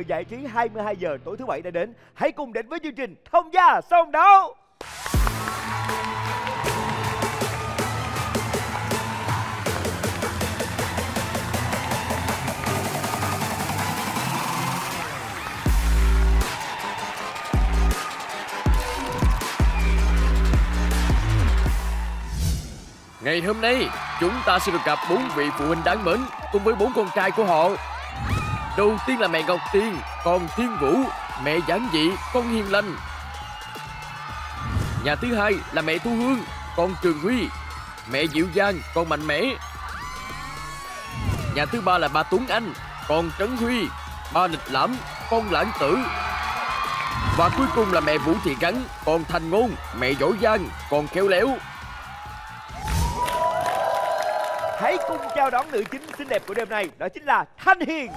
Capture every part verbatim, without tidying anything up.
giờ giải trí hai mươi hai giờ tối thứ bảy đã đến. Hãy cùng đến với chương trình Thông gia song đấu. Ngày hôm nay, chúng ta sẽ được gặp bốn vị phụ huynh đáng mến cùng với bốn con trai của họ. Đầu tiên là mẹ Ngọc Tiên, con Thiên Vũ, mẹ giản dị, con hiền lành. Nhà thứ hai là mẹ Thu Hương, con Trường Huy, mẹ dịu dàng, con mạnh mẽ. Nhà thứ ba là bà Tuấn Anh, con Trấn Huy, ba lịch lãm, con lãng tử. Và cuối cùng là mẹ Vũ Thị Gắng, con Thành Ngôn, mẹ giỏi giang, con khéo léo. Hãy cùng chào đón nữ chính xinh đẹp của đêm nay, đó chính là Thanh Hiền.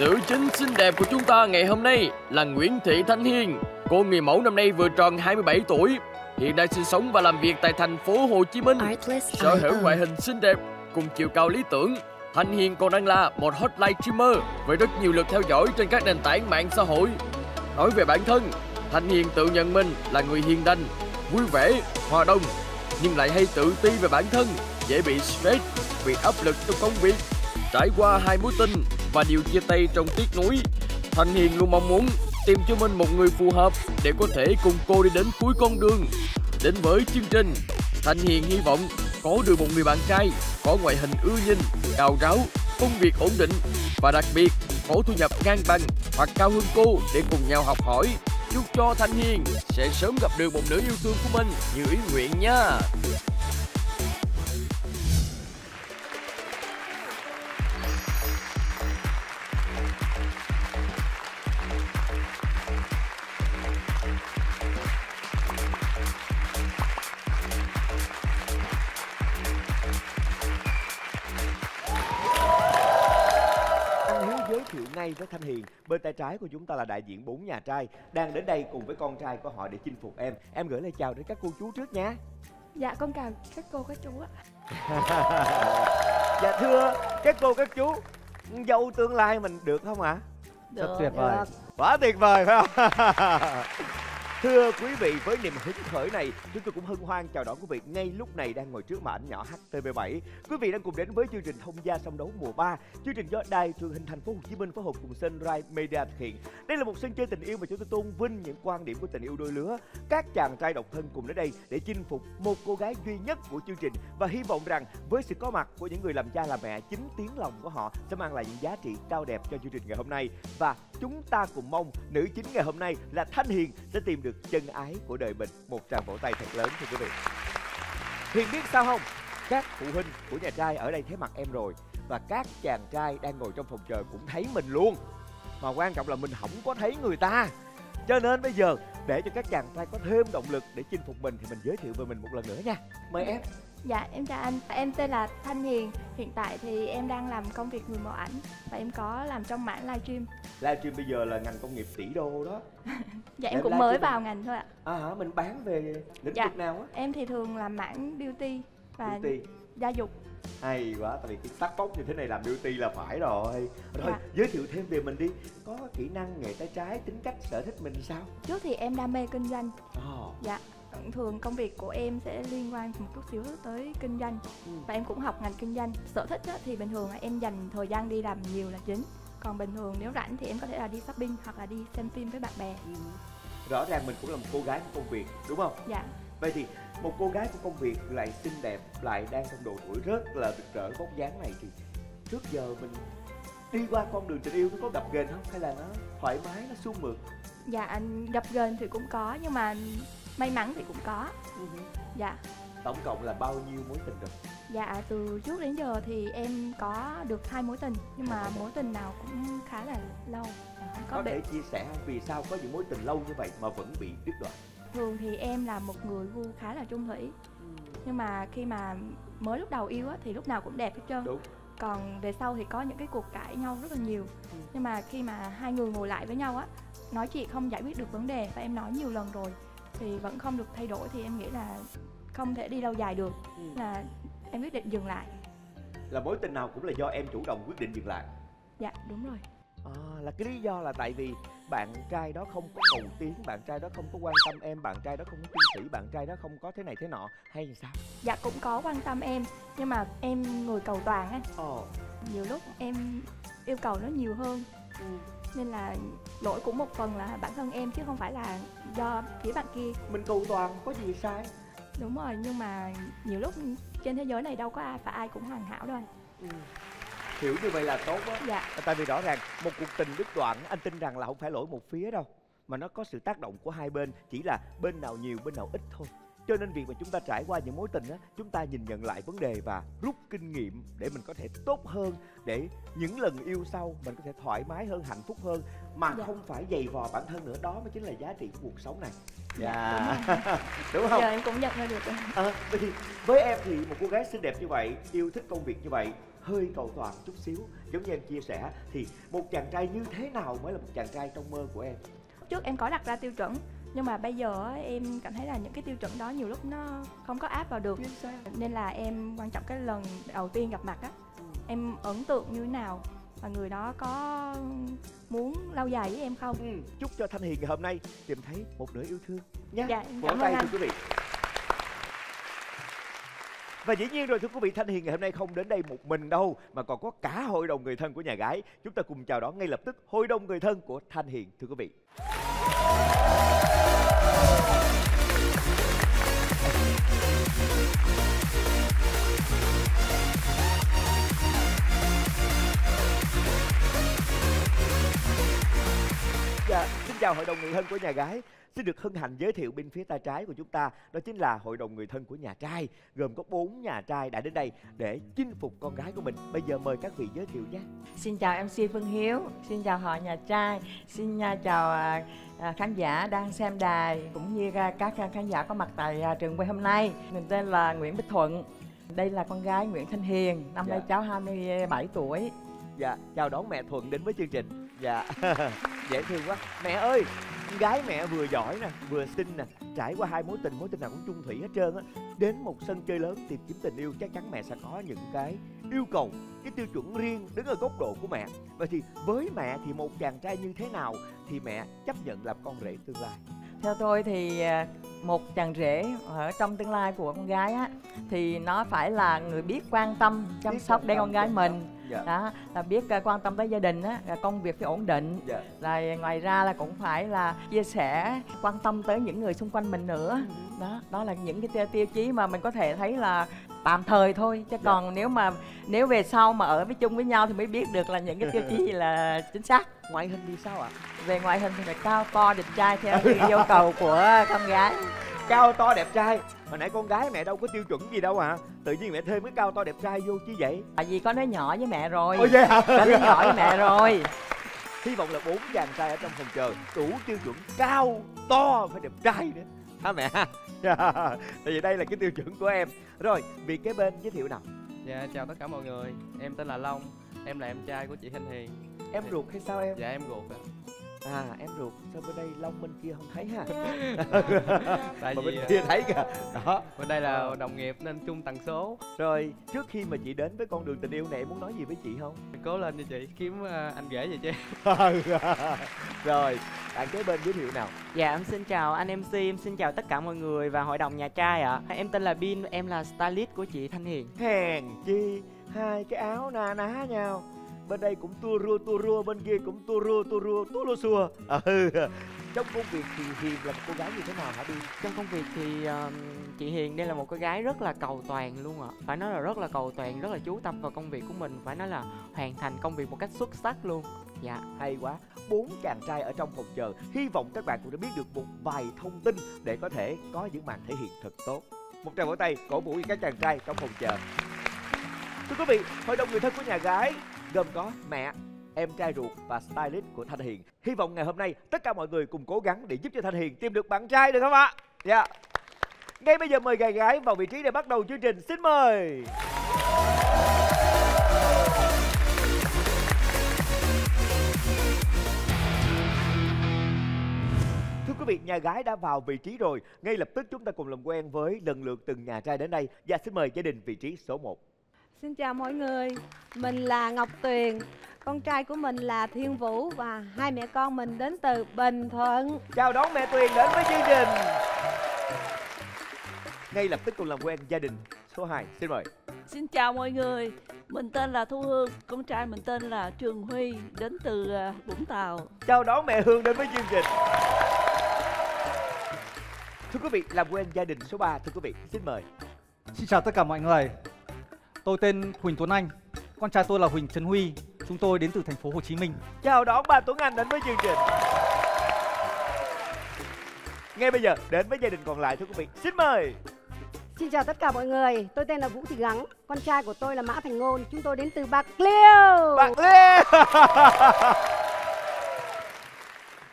Nữ chính xinh đẹp của chúng ta ngày hôm nay là Nguyễn Thị Thanh Hiền. Cô người mẫu năm nay vừa tròn hai mươi bảy tuổi, hiện đang sinh sống và làm việc tại thành phố Hồ Chí Minh. Sở hữu ngoại hình xinh đẹp cùng chiều cao lý tưởng, Thanh Hiền còn đang là một hot livestreamer với rất nhiều lượt theo dõi trên các nền tảng mạng xã hội. Nói về bản thân, Thanh Hiền tự nhận mình là người hiền lành, vui vẻ, hòa đồng, nhưng lại hay tự ti về bản thân, dễ bị stress vì áp lực trong công việc. Trải qua hai mối tình và điều chia tay trong tiếc nuối, Thanh Hiền luôn mong muốn tìm cho mình một người phù hợp để có thể cùng cô đi đến cuối con đường. Đến với chương trình, Thanh Hiền hy vọng có được một người bạn trai có ngoại hình ưa nhìn, cao ráo, công việc ổn định và đặc biệt có thu nhập ngang bằng hoặc cao hơn cô để cùng nhau học hỏi. Chúc cho Thanh Hiền sẽ sớm gặp được một nữ yêu thương của mình như ý nguyện nha. Với Thanh Hiền, bên tay trái của chúng ta là đại diện bốn nhà trai đang đến đây cùng với con trai của họ để chinh phục em. Em gửi lời chào đến các cô chú trước nha. Dạ, con chào các cô các chú ạ. Dạ thưa các cô các chú, dâu tương lai mình được không ạ? Được. Rất tuyệt vời. Quá tuyệt vời phải không? Thưa quý vị, với niềm hứng khởi này, chúng tôi cũng hân hoan chào đón quý vị ngay lúc này đang ngồi trước màn ảnh nhỏ H T V bảy. Quý vị đang cùng đến với chương trình Thông gia song đấu mùa ba, chương trình do Đài Truyền hình Thành phố Hồ Chí Minh phối hợp cùng Sunrise Media thực hiện. Đây là một sân chơi tình yêu mà chúng tôi tôn vinh những quan điểm của tình yêu đôi lứa. Các chàng trai độc thân cùng đến đây để chinh phục một cô gái duy nhất của chương trình và hy vọng rằng với sự có mặt của những người làm cha làm mẹ, chính tiếng lòng của họ sẽ mang lại những giá trị cao đẹp cho chương trình ngày hôm nay. Và chúng ta cùng mong nữ chính ngày hôm nay là Thanh Hiền sẽ tìm được được chân ái của đời mình. Một tràng vỗ tay thật lớn thưa quý vị. Hiền biết sao không? Các phụ huynh của nhà trai ở đây thấy mặt em rồi, và các chàng trai đang ngồi trong phòng chờ cũng thấy mình luôn. Mà quan trọng là mình không có thấy người ta. Cho nên bây giờ để cho các chàng trai có thêm động lực để chinh phục mình thì mình giới thiệu về mình một lần nữa nha. Mời em. Dạ em chào anh, em tên là Thanh Hiền. Hiện tại thì em đang làm công việc người mẫu ảnh và em có làm trong mảng livestream. Livestream bây giờ là ngành công nghiệp tỷ đô đó. Dạ em, em cũng mới vào ngành thôi ạ. À hả, mình bán về lĩnh dạ. vực nào á? Em thì thường làm mảng beauty và beauty. gia dục. Hay quá, tại vì cái tắt bóc như thế này làm beauty là phải rồi. Rồi dạ. giới thiệu thêm về mình đi. Có kỹ năng, nghề tay trái, tính cách, sở thích mình sao? Trước thì em đam mê kinh doanh. Oh. Dạ. Thường công việc của em sẽ liên quan một chút xíu tới kinh doanh. ừ. Và em cũng học ngành kinh doanh. Sở thích á, thì bình thường em dành thời gian đi làm nhiều là chính. Còn bình thường nếu rảnh thì em có thể là đi shopping hoặc là đi xem phim với bạn bè. ừ. Rõ ràng mình cũng là một cô gái của công việc đúng không? Dạ. Vậy thì một cô gái của công việc lại xinh đẹp, lại đang trong độ tuổi rất là rực rỡ vóc dáng này thì trước giờ mình đi qua con đường tình yêu nó có gặp ghềnh không? Hay là nó thoải mái, nó suôn mượt? Dạ anh, gặp ghềnh thì cũng có nhưng mà may mắn thì cũng có. ừ. Dạ. Tổng cộng là bao nhiêu mối tình rồi? Dạ từ trước đến giờ thì em có được hai mối tình. Nhưng mà mối tình nào cũng khá là lâu. Có, có thể bị... chia sẻ không? Vì sao có những mối tình lâu như vậy mà vẫn bị đứt đoạn? Thường thì em là một người gu khá là chung thủy. ừ. Nhưng mà khi mà mới lúc đầu yêu á, thì lúc nào cũng đẹp hết trơn. Đúng. Còn về sau thì có những cái cuộc cãi nhau rất là nhiều. ừ. Nhưng mà khi mà hai người ngồi lại với nhau á, nói chuyện không giải quyết được vấn đề, và em nói nhiều lần rồi thì vẫn không được thay đổi, thì em nghĩ là không thể đi lâu dài được. ừ. Là em quyết định dừng lại. Là mối tình nào cũng là do em chủ động quyết định dừng lại? Dạ đúng rồi. À, là cái lý do là tại vì bạn trai đó không có cầu tiến, bạn trai đó không có quan tâm em, bạn trai đó không có chung thủy, bạn trai đó không có thế này thế nọ hay sao? Dạ cũng có quan tâm em, nhưng mà em người cầu toàn ấy. Ờ. Nhiều lúc em yêu cầu nó nhiều hơn. Ừ. Nên là lỗi cũng một phần là bản thân em chứ không phải là do phía bạn kia. Mình cầu toàn có gì sai? Đúng rồi, nhưng mà nhiều lúc trên thế giới này đâu có ai phải ai cũng hoàn hảo đâu. Ừ. Hiểu như vậy là tốt á. Dạ. Tại vì rõ ràng một cuộc tình đứt đoạn, anh tin rằng là không phải lỗi một phía đâu, mà nó có sự tác động của hai bên, chỉ là bên nào nhiều bên nào ít thôi. Cho nên việc mà chúng ta trải qua những mối tình á, chúng ta nhìn nhận lại vấn đề và rút kinh nghiệm để mình có thể tốt hơn, để những lần yêu sau mình có thể thoải mái hơn, hạnh phúc hơn, mà dạ. không phải giày vò bản thân nữa. Đó mới chính là giá trị của cuộc sống này. Dạ. Đúng, đúng không? Giờ em cũng nhận ra được. À, với em thì một cô gái xinh đẹp như vậy, yêu thích công việc như vậy, hơi cầu toàn chút xíu giống như em chia sẻ, thì một chàng trai như thế nào mới là một chàng trai trong mơ của em? Trước em có đặt ra tiêu chuẩn, nhưng mà bây giờ em cảm thấy là những cái tiêu chuẩn đó nhiều lúc nó không có áp vào được. Nên là em quan trọng cái lần đầu tiên gặp mặt á, em ấn tượng như thế nào và người đó có muốn lâu dài với em không. Ừ. Chúc cho Thanh Hiền hôm nay tìm thấy một nửa yêu thương nhé. Dạ, cảm ơn anh. Quý vị. Và dĩ nhiên rồi thưa quý vị, Thanh Hiền ngày hôm nay không đến đây một mình đâu, mà còn có cả hội đồng người thân của nhà gái. Chúng ta cùng chào đón ngay lập tức hội đồng người thân của Thanh Hiền thưa quý vị. Dạ, xin chào hội đồng người thân của nhà gái. Xin được hân hạnh giới thiệu bên phía tay trái của chúng ta, đó chính là hội đồng người thân của nhà trai, gồm có bốn nhà trai đã đến đây để chinh phục con gái của mình. Bây giờ mời các vị giới thiệu nhé. Xin chào em xê Phương Hiếu, xin chào họ nhà trai, xin chào khán giả đang xem đài cũng như các khán giả có mặt tại trường quay hôm nay. Mình tên là Nguyễn Bích Thuận, đây là con gái Nguyễn Thanh Hiền, năm dạ. nay cháu hai mươi bảy tuổi. Dạ, chào đón mẹ Thuận đến với chương trình. Dạ, dễ thương quá. Mẹ ơi, con gái mẹ vừa giỏi nè, vừa xinh nè, trải qua hai mối tình, mối tình nào cũng chung thủy hết trơn á. Đến một sân chơi lớn tìm kiếm tình yêu, chắc chắn mẹ sẽ có những cái yêu cầu, cái tiêu chuẩn riêng đứng ở góc độ của mẹ. Vậy thì với mẹ thì một chàng trai như thế nào thì mẹ chấp nhận làm con rể tương lai? Theo tôi thì một chàng rể ở trong tương lai của con gái á, thì nó phải là người biết quan tâm, chăm biết sóc để con gái mình dạ. đó, là biết quan tâm tới gia đình á, công việc phải ổn định dạ. là ngoài ra là cũng phải là chia sẻ, quan tâm tới những người xung quanh mình nữa. Ừ. Đó, đó là những cái tiêu chí mà mình có thể thấy là tạm thời thôi, chứ dạ. còn nếu mà nếu về sau mà ở với chung với nhau thì mới biết được là những cái tiêu chí gì là chính xác. Ngoại hình thì sao ạ? Về ngoại hình thì phải cao to đẹp trai theo yêu cầu của con gái. Cao to đẹp trai, hồi nãy con gái mẹ đâu có tiêu chuẩn gì đâu ạ. À. Tự nhiên mẹ thêm cái cao to đẹp trai vô chứ vậy. Tại vì có nói nhỏ với mẹ rồi. Ôi vậy hả? Có nói nhỏ với mẹ rồi. Hy vọng là bốn chàng trai ở trong phòng chờ đủ tiêu chuẩn cao to phải đẹp trai nữa. Hả mẹ? Tại vì đây là cái tiêu chuẩn của em. Rồi, vì cái bên giới thiệu nào. Dạ, chào tất cả mọi người. Em tên là Long, em là em trai của chị Thanh Hiền. Em ruột hay sao em? Dạ, em ruột ạ. À, em ruột, sao bên đây Long bên kia không thấy ha? Tại vì bên kia thấy kìa. Đó, bên đây là đồng nghiệp nên chung tần số. Rồi, trước khi mà chị đến với con đường tình yêu này, em muốn nói gì với chị không? Cố lên cho chị, kiếm anh rể vậy chứ. Rồi, bạn kế bên giới thiệu nào. Dạ, em xin chào anh em xê, em xin chào tất cả mọi người và hội đồng nhà trai ạ. À. Em tên là Bin, em là stylist của chị Thanh Hiền. Hèn chi, hai cái áo na ná nhau. Bên đây cũng tua rua tua rua, bên kia cũng tua rua tua rua tua rua xua. Ừ. Trong công việc thì Hiền là một cô gái như thế nào hả Bi? Trong công việc thì uh, chị Hiền đây là một cô gái rất là cầu toàn luôn ạ. À. Phải nói là rất là cầu toàn, rất là chú tâm vào công việc của mình, phải nói là hoàn thành công việc một cách xuất sắc luôn. Dạ, hay quá. Bốn chàng trai ở trong phòng chờ, hy vọng các bạn cũng đã biết được một vài thông tin để có thể có những màn thể hiện thật tốt. Một tràng vỗ tay cổ vũ các chàng trai trong phòng chờ. Thưa quý vị, hội đồng người thân của nhà gái gồm có mẹ, em trai ruột và stylist của Thanh Hiền. Hy vọng ngày hôm nay tất cả mọi người cùng cố gắng để giúp cho Thanh Hiền tìm được bạn trai được không ạ? Dạ. Yeah. Ngay bây giờ mời gái gái vào vị trí để bắt đầu chương trình. Xin mời. Thưa quý vị, nhà gái đã vào vị trí rồi. Ngay lập tức chúng ta cùng làm quen với lần lượt từng nhà trai đến đây. Và xin mời gia đình vị trí số một. Xin chào mọi người, mình là Ngọc Tuyền, Con trai của mình là Thiên Vũ và hai mẹ con mình đến từ Bình Thuận. Chào đón mẹ Tuyền đến với chương trình. Ngay lập tức cùng làm quen gia đình số hai, xin mời. Xin chào mọi người, mình tên là Thu Hương, con trai mình tên là Trường Huy, đến từ Vũng Tàu. Chào đón mẹ Hương đến với chương trình. Thưa quý vị, làm quen gia đình số ba, thưa quý vị, xin mời. Xin chào tất cả mọi người. Tôi tên Huỳnh Tuấn Anh, con trai tôi là Huỳnh Trấn Huy, chúng tôi đến từ thành phố Hồ Chí Minh. Chào đón ba Tuấn Anh đến với chương trình. Ngay bây giờ đến với gia đình còn lại, thưa quý vị, xin mời. Xin chào tất cả mọi người, tôi tên là Vũ Thị Gắng, con trai của tôi là Mã Thành Ngôn, chúng tôi đến từ Bạc Liêu. Bạc Liêu.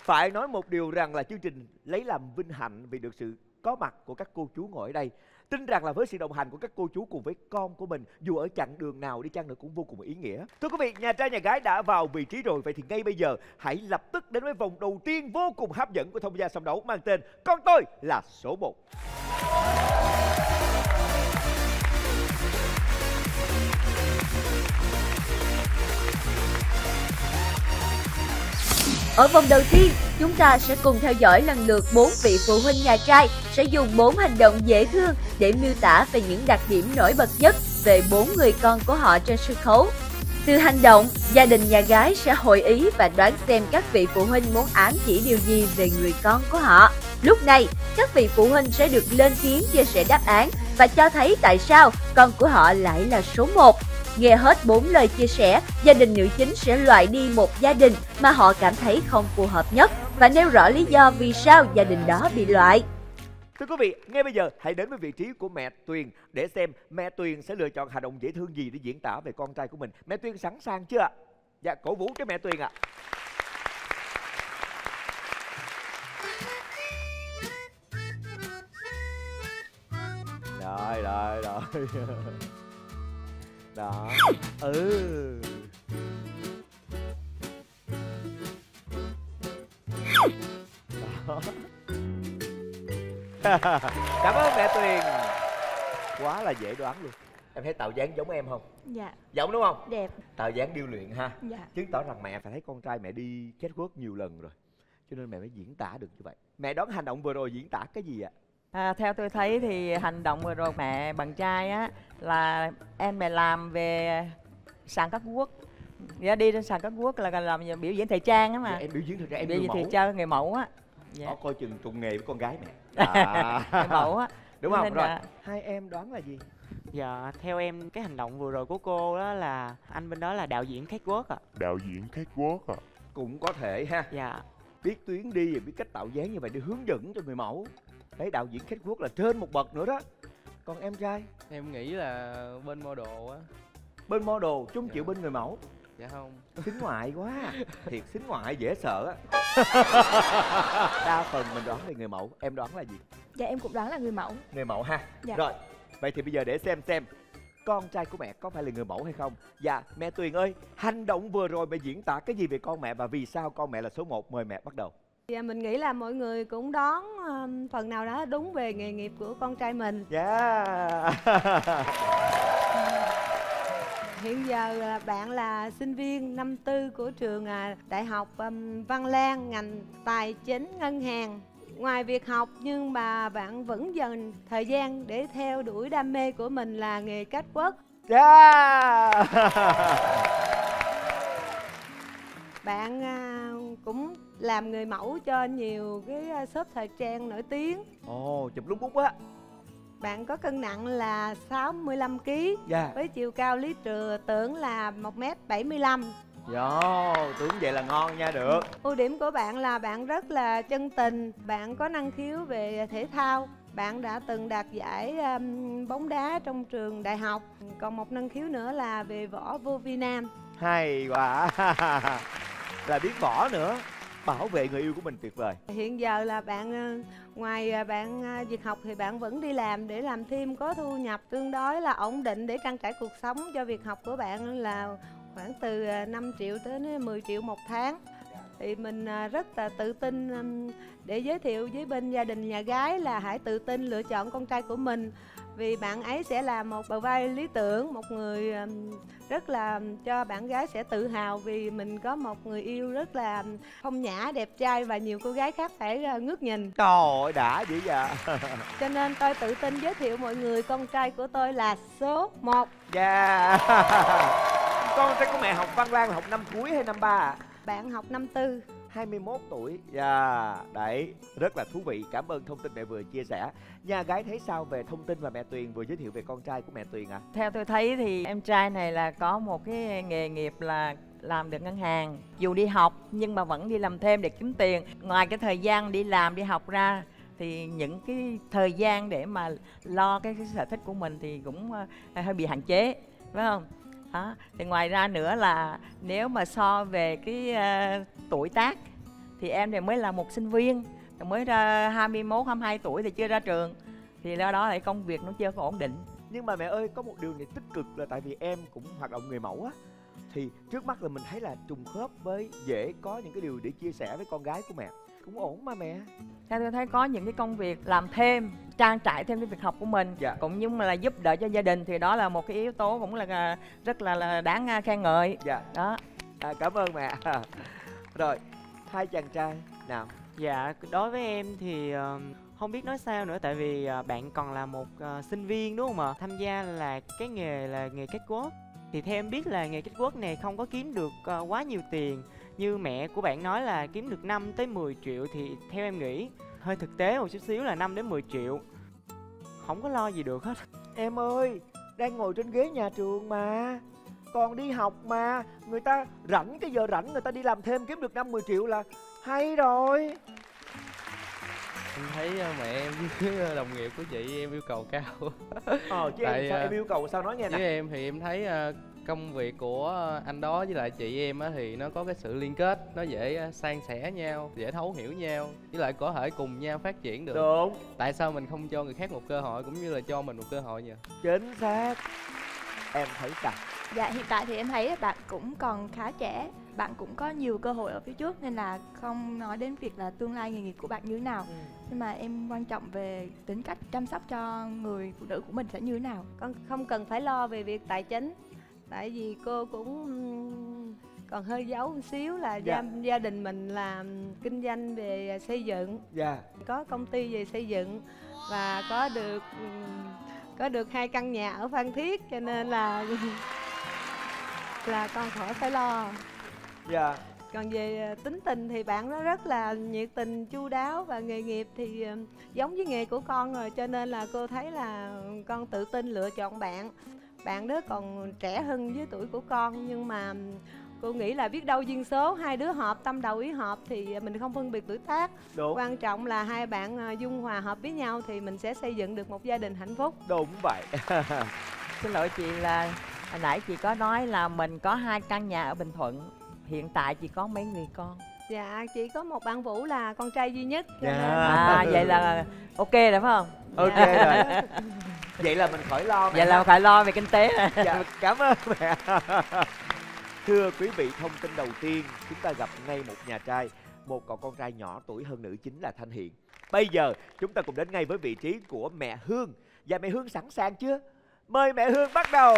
Phải nói một điều rằng là chương trình lấy làm vinh hạnh vì được sự có mặt của các cô chú ngồi ở đây. Tin rằng là với sự đồng hành của các cô chú cùng với con của mình, dù ở chặng đường nào đi chăng nữa cũng vô cùng ý nghĩa. Thưa quý vị, nhà trai nhà gái đã vào vị trí rồi. Vậy thì ngay bây giờ hãy lập tức đến với vòng đầu tiên vô cùng hấp dẫn của Thông gia song đấu, mang tên Con tôi là số một. Ở vòng đầu tiên, chúng ta sẽ cùng theo dõi lần lượt bốn vị phụ huynh nhà trai sẽ dùng bốn hành động dễ thương để miêu tả về những đặc điểm nổi bật nhất về bốn người con của họ trên sân khấu. Từ hành động, gia đình nhà gái sẽ hội ý và đoán xem các vị phụ huynh muốn ám chỉ điều gì về người con của họ. Lúc này, các vị phụ huynh sẽ được lên tiếng chia sẻ đáp án và cho thấy tại sao con của họ lại là số một. Nghe hết bốn lời chia sẻ, gia đình nữ chính sẽ loại đi một gia đình mà họ cảm thấy không phù hợp nhất và nêu rõ lý do vì sao gia đình đó bị loại. Thưa quý vị, ngay bây giờ hãy đến với vị trí của mẹ Tuyền để xem mẹ Tuyền sẽ lựa chọn hành động dễ thương gì để diễn tả về con trai của mình. Mẹ Tuyền sẵn sàng chưa ạ? Dạ, cổ vũ cho mẹ Tuyền ạ. Rồi, rồi, rồi. Đó. Ừ. Đó. Cảm ơn mẹ Tuyền. Quá là dễ đoán luôn. Em thấy tạo dáng giống em không? Dạ. Giống đúng không? Đẹp. Tạo dáng điêu luyện ha. Dạ. Chứng tỏ rằng mẹ phải thấy con trai mẹ đi catwalk nhiều lần rồi, cho nên mẹ mới diễn tả được như vậy. Mẹ đoán hành động vừa rồi diễn tả cái gì ạ? À, theo tôi thấy thì hành động vừa rồi mẹ bạn trai á là em mẹ làm về sàn các quốc, dạ, đi trên sàn các quốc là làm biểu diễn thời trang á mà. Dạ, em biểu diễn thời trang, em biểu diễn thời trang nghề mẫu á. Dạ. Có coi chừng trùng nghề với con gái mẹ. À. Nghề mẫu á. Đúng không? Nên rồi. Là... Hai em đoán là gì? Dạ, theo em cái hành động vừa rồi của cô đó là anh bên đó là đạo diễn catwalk ạ. À. Đạo diễn catwalk ạ. À. Cũng có thể ha. Dạ. Biết tuyến đi và biết cách tạo dáng như vậy để hướng dẫn cho người mẫu. Đấy, đạo diễn catwalk là trên một bậc nữa đó. Còn em trai? Em nghĩ là bên model á. Bên model, chung dạ. Chịu bên người mẫu. Dạ không. Xính ngoại quá. Thiệt xính ngoại dễ sợ á. Đa phần mình đoán về người mẫu. Em đoán là gì? Dạ em cũng đoán là người mẫu. Người mẫu ha. Dạ. Rồi, vậy thì bây giờ để xem xem con trai của mẹ có phải là người mẫu hay không. Dạ, mẹ Tuyền ơi, hành động vừa rồi mẹ diễn tả cái gì về con mẹ và vì sao con mẹ là số một? Mời mẹ bắt đầu. Dạ, mình nghĩ là mọi người cũng đoán um, phần nào đó đúng về nghề nghiệp của con trai mình. Yeah. Hiện giờ bạn là sinh viên năm tư của trường Đại học um, Văn Lang, ngành tài chính ngân hàng. Ngoài việc học nhưng mà bạn vẫn dành thời gian để theo đuổi đam mê của mình là nghề catwalk. Yeah. Bạn uh, cũng làm người mẫu cho nhiều cái shop thời trang nổi tiếng. Ồ, chụp lúc bút á. Bạn có cân nặng là sáu mươi lăm ki lô gam. Dạ. Với chiều cao lý trừ tưởng là một mét bảy mươi lăm. Dạ, tưởng vậy là ngon nha, được. Ưu điểm của bạn là bạn rất là chân tình. Bạn có năng khiếu về thể thao. Bạn đã từng đạt giải um, bóng đá trong trường đại học. Còn một năng khiếu nữa là về võ Vovinam. Hay quá. Là biết võ nữa. Bảo vệ người yêu của mình tuyệt vời. Hiện giờ là bạn, ngoài bạn việc học thì bạn vẫn đi làm để làm thêm, có thu nhập tương đối là ổn định để trang trải cuộc sống. Cho việc học của bạn là khoảng từ năm triệu tới mười triệu một tháng. Thì mình rất là tự tin để giới thiệu với bên gia đình nhà gái là hãy tự tin lựa chọn con trai của mình, vì bạn ấy sẽ là một bờ vai lý tưởng, một người rất là cho bạn gái sẽ tự hào vì mình có một người yêu rất là phong nhã, đẹp trai và nhiều cô gái khác phải ngước nhìn. Trời ơi, đã dữ vậy. Cho nên tôi tự tin giới thiệu mọi người con trai của tôi là số một. Dạ. Con trai của mẹ học Văn Lang học năm cuối hay năm ba ạ? Bạn học năm tư, hai mươi mốt tuổi. Dạ, yeah, đấy, rất là thú vị. Cảm ơn thông tin mẹ vừa chia sẻ. Nhà gái thấy sao về thông tin mà mẹ Tuyền vừa giới thiệu về con trai của mẹ Tuyền ạ? À? Theo tôi thấy thì em trai này là có một cái nghề nghiệp là làm được ngân hàng. Dù đi học nhưng mà vẫn đi làm thêm để kiếm tiền. Ngoài cái thời gian đi làm, đi học ra thì những cái thời gian để mà lo cái, cái sở thích của mình thì cũng hơi bị hạn chế, phải không? Đó. Thì ngoài ra nữa là nếu mà so về cái uh, tuổi tác thì em thì mới là một sinh viên, mới ra hai mươi mốt, hai mươi hai tuổi thì chưa ra trường, thì do đó thì công việc nó chưa có ổn định. Nhưng mà mẹ ơi, có một điều này tích cực là tại vì em cũng hoạt động người mẫu á, thì trước mắt là mình thấy là trùng khớp với, dễ có những cái điều để chia sẻ với con gái của mẹ. Cũng ổn mà mẹ. Theo tôi thấy có những cái công việc làm thêm, trang trải thêm cái việc học của mình, dạ. Cũng như là giúp đỡ cho gia đình, thì đó là một cái yếu tố cũng là rất là, là đáng khen ngợi. Dạ. Đó. À, cảm ơn mẹ. Rồi, hai chàng trai nào. Dạ, đối với em thì không biết nói sao nữa, tại vì bạn còn là một sinh viên đúng không ạ? Tham gia là cái nghề là nghề kết quốc. Thì theo em biết là nghề kết quốc này không có kiếm được quá nhiều tiền. Như mẹ của bạn nói là kiếm được năm tới mười triệu, thì theo em nghĩ hơi thực tế một chút xíu là năm đến mười triệu không có lo gì được hết. Em ơi, đang ngồi trên ghế nhà trường mà, còn đi học mà, người ta rảnh cái giờ rảnh người ta đi làm thêm kiếm được năm mười triệu là hay rồi. Em thấy mẹ em với đồng nghiệp của chị em yêu cầu cao. Ờ chứ. Tại, em, sao em yêu cầu sao nói nghe nè. Với em thì em thấy công việc của anh đó với lại chị em á thì nó có cái sự liên kết, nó dễ san sẻ nhau, dễ thấu hiểu nhau, với lại có thể cùng nhau phát triển được. Đúng. Tại sao mình không cho người khác một cơ hội cũng như là cho mình một cơ hội nhỉ? Chính xác. Em thấy sao? Dạ, hiện tại thì em thấy bạn cũng còn khá trẻ, bạn cũng có nhiều cơ hội ở phía trước, nên là không nói đến việc là tương lai nghề nghiệp của bạn như thế nào, ừ. Nhưng mà em quan trọng về tính cách chăm sóc cho người phụ nữ của mình sẽ như thế nào. Con không cần phải lo về việc tài chính, tại vì cô cũng còn hơi giấu một xíu là gia, yeah. gia đình mình làm kinh doanh về xây dựng, yeah. Có công ty về xây dựng và có được có được hai căn nhà ở Phan Thiết, cho nên là là con khỏi phải lo. Dạ. Yeah. Còn về tính tình thì bạn nó rất là nhiệt tình, chu đáo, và nghề nghiệp thì giống với nghề của con rồi, cho nên là cô thấy là con tự tin lựa chọn bạn. Bạn đó còn trẻ hơn với tuổi của con, nhưng mà cô nghĩ là biết đâu duyên số hai đứa hợp, tâm đầu ý hợp thì mình không phân biệt tuổi tác. Đúng. Quan trọng là hai bạn dung hòa hợp với nhau thì mình sẽ xây dựng được một gia đình hạnh phúc. Đúng vậy. Xin lỗi chị là hồi nãy chị có nói là mình có hai căn nhà ở Bình Thuận, hiện tại chị có mấy người con? Dạ, chị có một bạn Vũ là con trai duy nhất. Dạ. À, vậy là ok rồi phải không? Ok rồi. Vậy là mình khỏi lo. Vậy là phải lo về kinh tế. Dạ, cảm ơn mẹ. Thưa quý vị, thông tin đầu tiên chúng ta gặp ngay một nhà trai, một cậu con trai nhỏ tuổi hơn nữ chính là Thanh Hiền. Bây giờ chúng ta cùng đến ngay với vị trí của mẹ Hương. Và mẹ Hương sẵn sàng chưa? Mời mẹ Hương bắt đầu.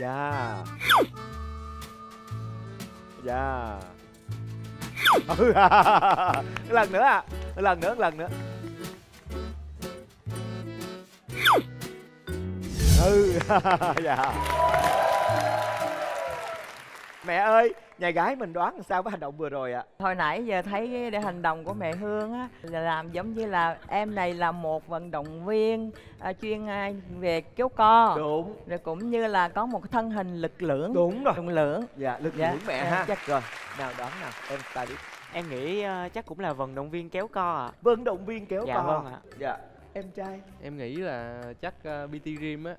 Dạ. Dạ. Lần nữa à, lần nữa, lần nữa. Ừ. Dạ. Mẹ ơi, nhà gái mình đoán sao với hành động vừa rồi ạ? À? Hồi nãy giờ thấy cái hành động của mẹ Hương á là làm giống như là em này là một vận động viên à, chuyên à, về kéo co. Đúng. Rồi cũng như là có một thân hình lực lưỡng. Đúng rồi. Lực lưỡng. Dạ, lực dạ. lưỡng mẹ à, ha. Chắc rồi. Nào đoán nào, em ta đi. Em nghĩ uh, chắc cũng là vận động viên kéo co ạ. À. Vận động viên kéo dạ, co. Dạ vâng ạ. Dạ. Em trai. Em nghĩ là chắc uh, pê tê gym á.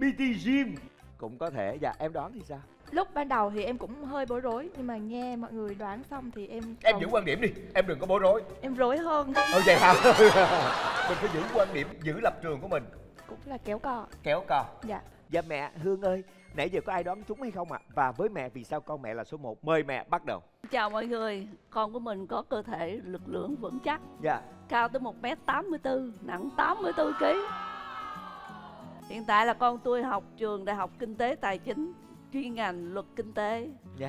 pê tê gym cũng có thể. Dạ, em đoán thì sao? Lúc ban đầu thì em cũng hơi bối rối, nhưng mà nghe mọi người đoán xong thì em còn... Em giữ quan điểm đi, em đừng có bối rối. Em rối hơn. Ừ vậy hả? Mình phải giữ quan điểm, giữ lập trường của mình. Cũng là kéo co. Kéo co. Dạ. Dạ mẹ Hương ơi, Nãy giờ có ai đoán trúng hay không ạ? À? Và với mẹ, vì sao con mẹ là số một? Mời mẹ bắt đầu. Chào mọi người, con của mình có cơ thể lực lượng vững chắc. Dạ. Cao tới một mét tám mươi tư, nặng tám mươi tư ki lô gam. Hiện tại là con tôi học trường Đại học Kinh tế Tài chính, chuyên ngành luật kinh tế. Dạ.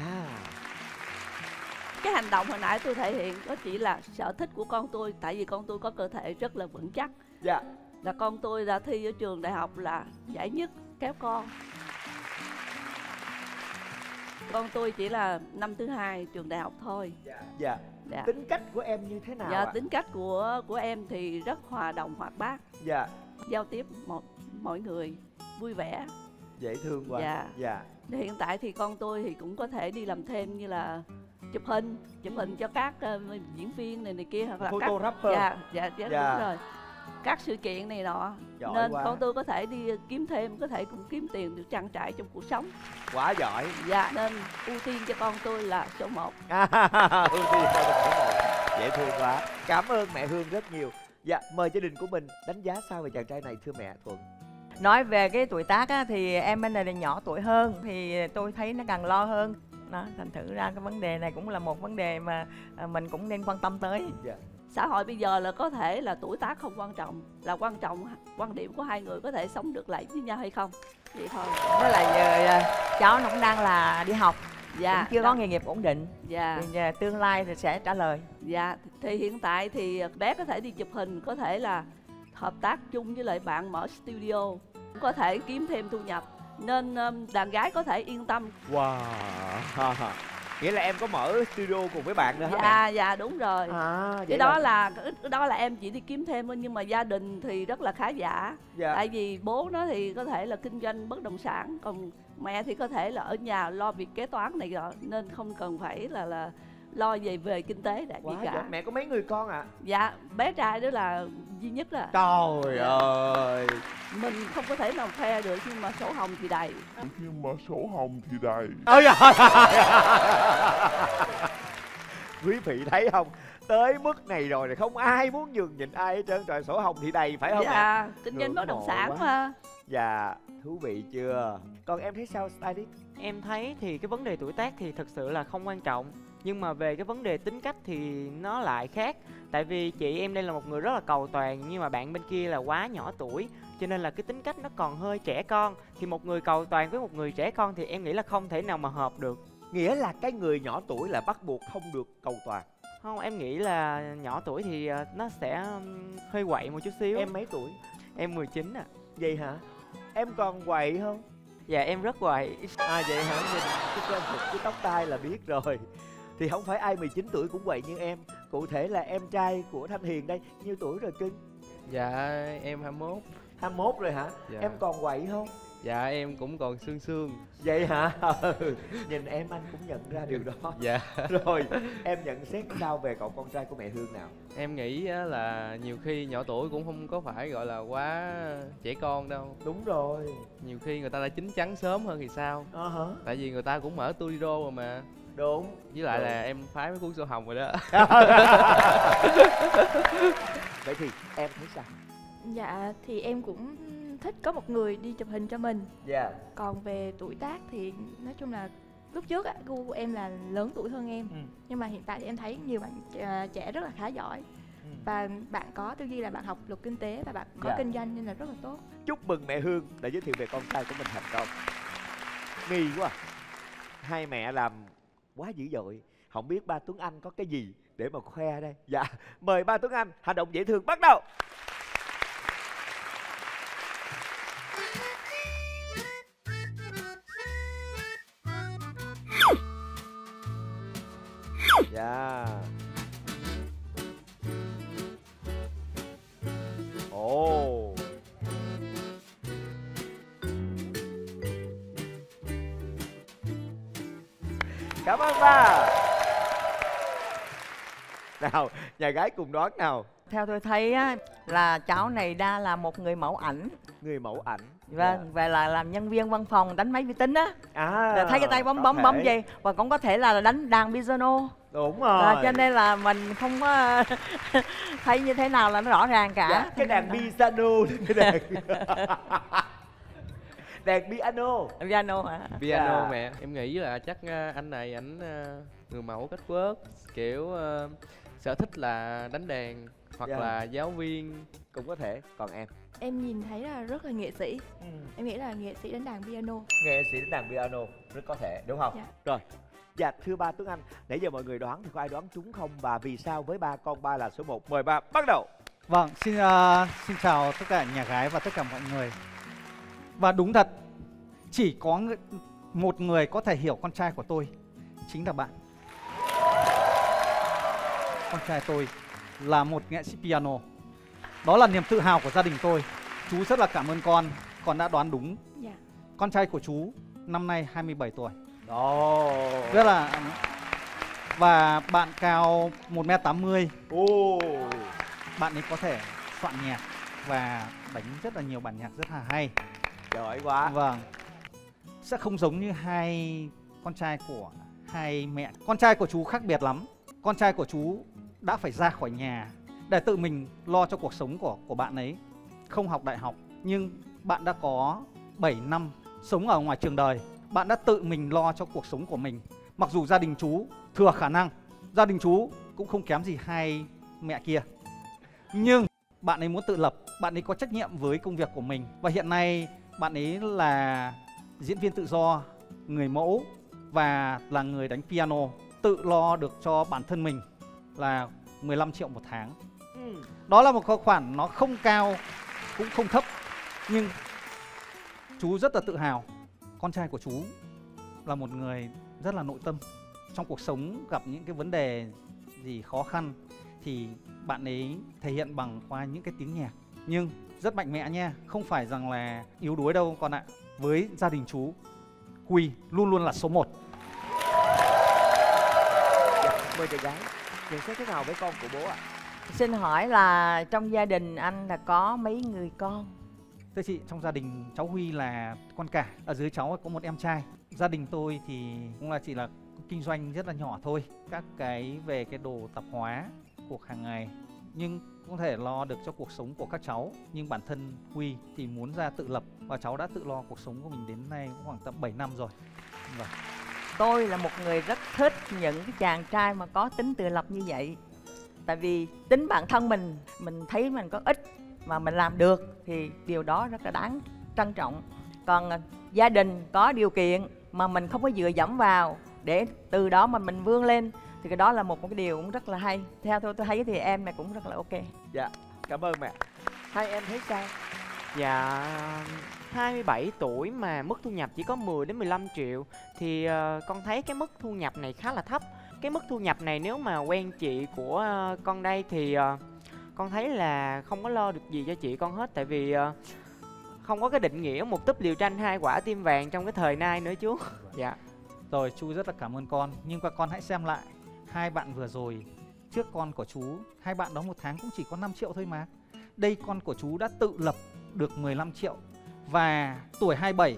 Cái hành động hồi nãy tôi thể hiện đó chỉ là sở thích của con tôi, tại vì con tôi có cơ thể rất là vững chắc. Dạ. Là con tôi đã thi ở trường đại học là giải nhất kéo con. Con tôi chỉ là năm thứ hai trường đại học thôi. Dạ. Dạ. Dạ. Tính cách của em như thế nào? Dạ, à? Tính cách của của em thì rất hòa đồng hoạt bát. Dạ. Giao tiếp một mọi người vui vẻ. Dễ thương quá. Dạ. Dạ. Hiện tại thì con tôi thì cũng có thể đi làm thêm như là chụp hình, chụp hình cho các uh, diễn viên này này kia hoặc là photographer. Dạ, dạ, dạ, dạ. Đúng rồi. Các sự kiện này nọ. Giỏi nên quá. Con tôi có thể đi kiếm thêm, có thể cũng kiếm tiền được trang trải trong cuộc sống. Quá giỏi. Dạ, nên ưu tiên cho con tôi là số một. Ưu tiên cho con số một. Dễ thương quá. Cảm ơn mẹ Hương rất nhiều. Dạ, mời gia đình của mình đánh giá sao về chàng trai này thưa mẹ Thuận? Nói về cái tuổi tác á, thì em bên này là nhỏ tuổi hơn, thì tôi thấy nó càng lo hơn. Đó, thành thử ra cái vấn đề này cũng là một vấn đề mà mình cũng nên quan tâm tới. Dạ. Xã hội bây giờ là có thể là tuổi tác không quan trọng, là quan trọng quan điểm của hai người có thể sống được lại với nhau hay không. Vậy thôi. Với lại giờ cháu nó cũng đang là đi học, dạ, chưa đó. Có nghề nghiệp ổn định, dạ. Thì tương lai thì sẽ trả lời. Dạ, thì hiện tại thì bé có thể đi chụp hình, có thể là hợp tác chung với lại bạn mở studio, có thể kiếm thêm thu nhập. Nên đàn gái có thể yên tâm. Wow. Nghĩa là em có mở studio cùng với bạn nữa hả? Dạ, mẹ? Dạ đúng rồi. À, vậy cái đó là... là đó là em chỉ đi kiếm thêm thôi, nhưng mà gia đình thì rất là khá giả. Dạ. Tại vì bố nó thì có thể là kinh doanh bất động sản, còn mẹ thì có thể là ở nhà lo việc kế toán này rồi, nên không cần phải là là lo về về kinh tế đã gì cả. Dạ. Mẹ có mấy người con ạ? À? Dạ, bé trai đó là duy nhất là. Trời dạ. Ơi. Mình không có thể nào khoe được, nhưng mà sổ hồng thì đầy. Nhưng mà sổ hồng thì đầy. Ôi quý vị thấy không? Tới mức này rồi thì không ai muốn nhường nhịn ai hết trơn. Trời, sổ hồng thì đầy phải không ạ? Dạ, kinh doanh bất động sản quá. Mà. Dạ, thú vị chưa? Còn em thấy sao stylist? Em thấy thì cái vấn đề tuổi tác thì thật sự là không quan trọng. Nhưng mà về cái vấn đề tính cách thì nó lại khác. Tại vì chị em đây là một người rất là cầu toàn, nhưng mà bạn bên kia là quá nhỏ tuổi, cho nên là cái tính cách nó còn hơi trẻ con. Thì một người cầu toàn với một người trẻ con thì em nghĩ là không thể nào mà hợp được. Nghĩa là cái người nhỏ tuổi là bắt buộc không được cầu toàn. Không, em nghĩ là nhỏ tuổi thì nó sẽ hơi quậy một chút xíu. Em mấy tuổi? Em mười chín à. Vậy hả? Em còn quậy không? Dạ em rất quậy. À vậy hả? Nhìn cái trang phục, cái tóc tai là biết rồi. Thì không phải ai mười chín tuổi cũng quậy như em. Cụ thể là em trai của Thanh Hiền đây, nhiêu tuổi rồi cưng? Dạ em hai mốt. Hai mốt rồi hả? Dạ. Em còn quậy không? Dạ em cũng còn sương sương. Vậy hả? Ừ. Nhìn em anh cũng nhận ra điều đó. Dạ. Rồi em nhận xét sao về cậu con trai của mẹ Hương nào? Em nghĩ là nhiều khi nhỏ tuổi cũng không có phải gọi là quá trẻ con đâu. Đúng rồi. Nhiều khi người ta đã chín chắn sớm hơn thì sao? Ờ hả? Tại vì người ta cũng mở studio rồi mà. Đúng. Với lại đúng. Là em phái mấy cuốn sổ hồng rồi đó. Vậy thì em thấy sao? Dạ thì em cũng thích có một người đi chụp hình cho mình. Dạ yeah. Còn về tuổi tác thì nói chung là lúc trước á, gu của em là lớn tuổi hơn em. Ừ. Nhưng mà hiện tại thì em thấy nhiều bạn trẻ rất là khá giỏi. Ừ. Và bạn có tư duy là bạn học luật kinh tế và bạn có yeah. kinh doanh nên là rất là tốt. Chúc mừng mẹ Hương đã giới thiệu về con trai của mình thành công. Nghi quá à. Hai mẹ làm quá dữ dội, không biết ba Tuấn Anh có cái gì để mà khoe đây. Dạ, mời ba Tuấn Anh, hành động dễ thương bắt đầu. Dạ. Ồ. Oh. Cảm ơn ba. Nào, nhà gái cùng đoán nào. Theo tôi thấy á, là cháu này đa là một người mẫu ảnh. Người mẫu ảnh. Vâng, yeah. Và là làm nhân viên văn phòng đánh máy vi tính á. À, là thấy cái tay bấm bấm thể. Bấm gì. Và cũng có thể là đánh đàn piano. Đúng rồi. À, cho nên là mình không có thấy như thế nào là nó rõ ràng cả. Dạ, cái đàn piano. Cái đàn... Đàn piano. Piano hả? Piano à. Mẹ em nghĩ là chắc anh này ảnh người mẫu cách quốc, kiểu uh, sở thích là đánh đàn hoặc yeah. là giáo viên cũng có thể. Còn em? Em nhìn thấy là rất là nghệ sĩ. ừ. Em nghĩ là nghệ sĩ đánh đàn piano. Nghệ sĩ đánh đàn piano rất có thể, đúng không? yeah. Rồi. Dạ thưa ba Tuấn Anh, nãy giờ mọi người đoán thì có ai đoán trúng không? Và vì sao với ba con ba là số một? Mời ba bắt đầu. Vâng, xin uh, xin chào tất cả nhà gái và tất cả mọi người. Và đúng thật, chỉ có một người có thể hiểu con trai của tôi, chính là bạn. Con trai tôi là một nghệ sĩ piano. Đó là niềm tự hào của gia đình tôi. Chú rất là cảm ơn con, con đã đoán đúng. yeah. Con trai của chú năm nay hai mươi bảy tuổi. Oh. Rất là. Và bạn cao một mét tám mươi. oh. Bạn ấy có thể soạn nhạc và đánh rất là nhiều bản nhạc rất là hay. Giỏi quá. Vâng. Sẽ không giống như hai con trai của hai mẹ. Con trai của chú khác biệt lắm. Con trai của chú đã phải ra khỏi nhà để tự mình lo cho cuộc sống của, của bạn ấy. Không học đại học, nhưng bạn đã có bảy năm sống ở ngoài trường đời. Bạn đã tự mình lo cho cuộc sống của mình. Mặc dù gia đình chú thừa khả năng, gia đình chú cũng không kém gì hai mẹ kia, nhưng bạn ấy muốn tự lập. Bạn ấy có trách nhiệm với công việc của mình. Và hiện nay bạn ấy là diễn viên tự do, người mẫu và là người đánh piano. Tự lo được cho bản thân mình là mười lăm triệu một tháng. ừ. Đó là một khoản nó không cao cũng không thấp, nhưng chú rất là tự hào. Con trai của chú là một người rất là nội tâm. Trong cuộc sống gặp những cái vấn đề gì khó khăn thì bạn ấy thể hiện bằng qua những cái tiếng nhạc. Nhưng rất mạnh mẽ nha, không phải rằng là yếu đuối đâu con ạ. Với gia đình chú, Huy luôn luôn là số một. Mời chị gái, nhận xét thế nào với con của bố ạ? Xin hỏi là trong gia đình anh là có mấy người con? Thưa chị, trong gia đình cháu Huy là con cả, ở dưới cháu có một em trai. Gia đình tôi thì cũng là chỉ là kinh doanh rất là nhỏ thôi, các cái về cái đồ tạp hóa cuộc hàng ngày, nhưng cũng thể lo được cho cuộc sống của các cháu. Nhưng bản thân Huy thì muốn ra tự lập, và cháu đã tự lo cuộc sống của mình đến nay khoảng tầm bảy năm rồi. Và tôi là một người rất thích những cái chàng trai mà có tính tự lập như vậy. Tại vì tính bản thân mình, mình thấy mình có ích mà mình làm được thì điều đó rất là đáng trân trọng. Còn gia đình có điều kiện mà mình không có dựa dẫm vào để từ đó mà mình vươn lên thì cái đó là một cái điều cũng rất là hay. Theo tôi tôi thấy thì em này cũng rất là ok. Dạ, cảm ơn mẹ. Hai em thấy sao? Dạ, hai mươi bảy tuổi mà mức thu nhập chỉ có mười đến mười lăm triệu thì uh, con thấy cái mức thu nhập này khá là thấp. Cái mức thu nhập này nếu mà quen chị của uh, con đây thì uh, con thấy là không có lo được gì cho chị con hết. Tại vì uh, không có cái định nghĩa một túp liều tranh hai quả tim vàng trong cái thời nay nữa chú. Dạ. Rồi, chú rất là cảm ơn con. Nhưng mà con hãy xem lại hai bạn vừa rồi trước con của chú. Hai bạn đó một tháng cũng chỉ có năm triệu thôi mà. Đây con của chú đã tự lập được mười lăm triệu. Và tuổi hai mươi bảy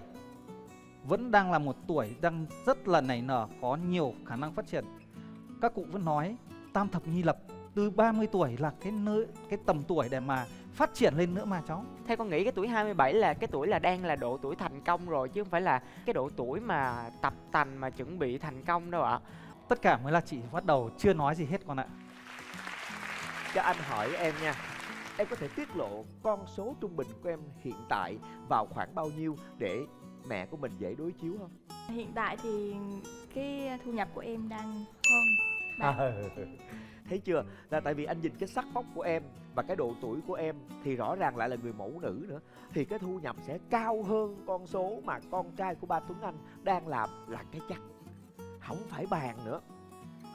vẫn đang là một tuổi đang rất là nảy nở, có nhiều khả năng phát triển. Các cụ vẫn nói tam thập nhi lập, từ ba mươi tuổi là cái nơi, cái tầm tuổi để mà phát triển lên nữa mà cháu. Theo con nghĩ cái tuổi hai mươi bảy là cái tuổi là đang là độ tuổi thành công rồi, chứ không phải là cái độ tuổi mà tập tành mà chuẩn bị thành công đâu ạ. Tất cả mới là chị bắt đầu, chưa nói gì hết con ạ. Cho anh hỏi em nha, em có thể tiết lộ con số trung bình của em hiện tại vào khoảng bao nhiêu để mẹ của mình dễ đối chiếu không? Hiện tại thì cái thu nhập của em đang hơn ba. Thấy chưa? Là tại vì anh nhìn cái sắc vóc của em và cái độ tuổi của em thì rõ ràng lại là người mẫu nữ nữa, thì cái thu nhập sẽ cao hơn con số mà con trai của ba Tuấn Anh đang làm là cái chắc, không phải bàn nữa.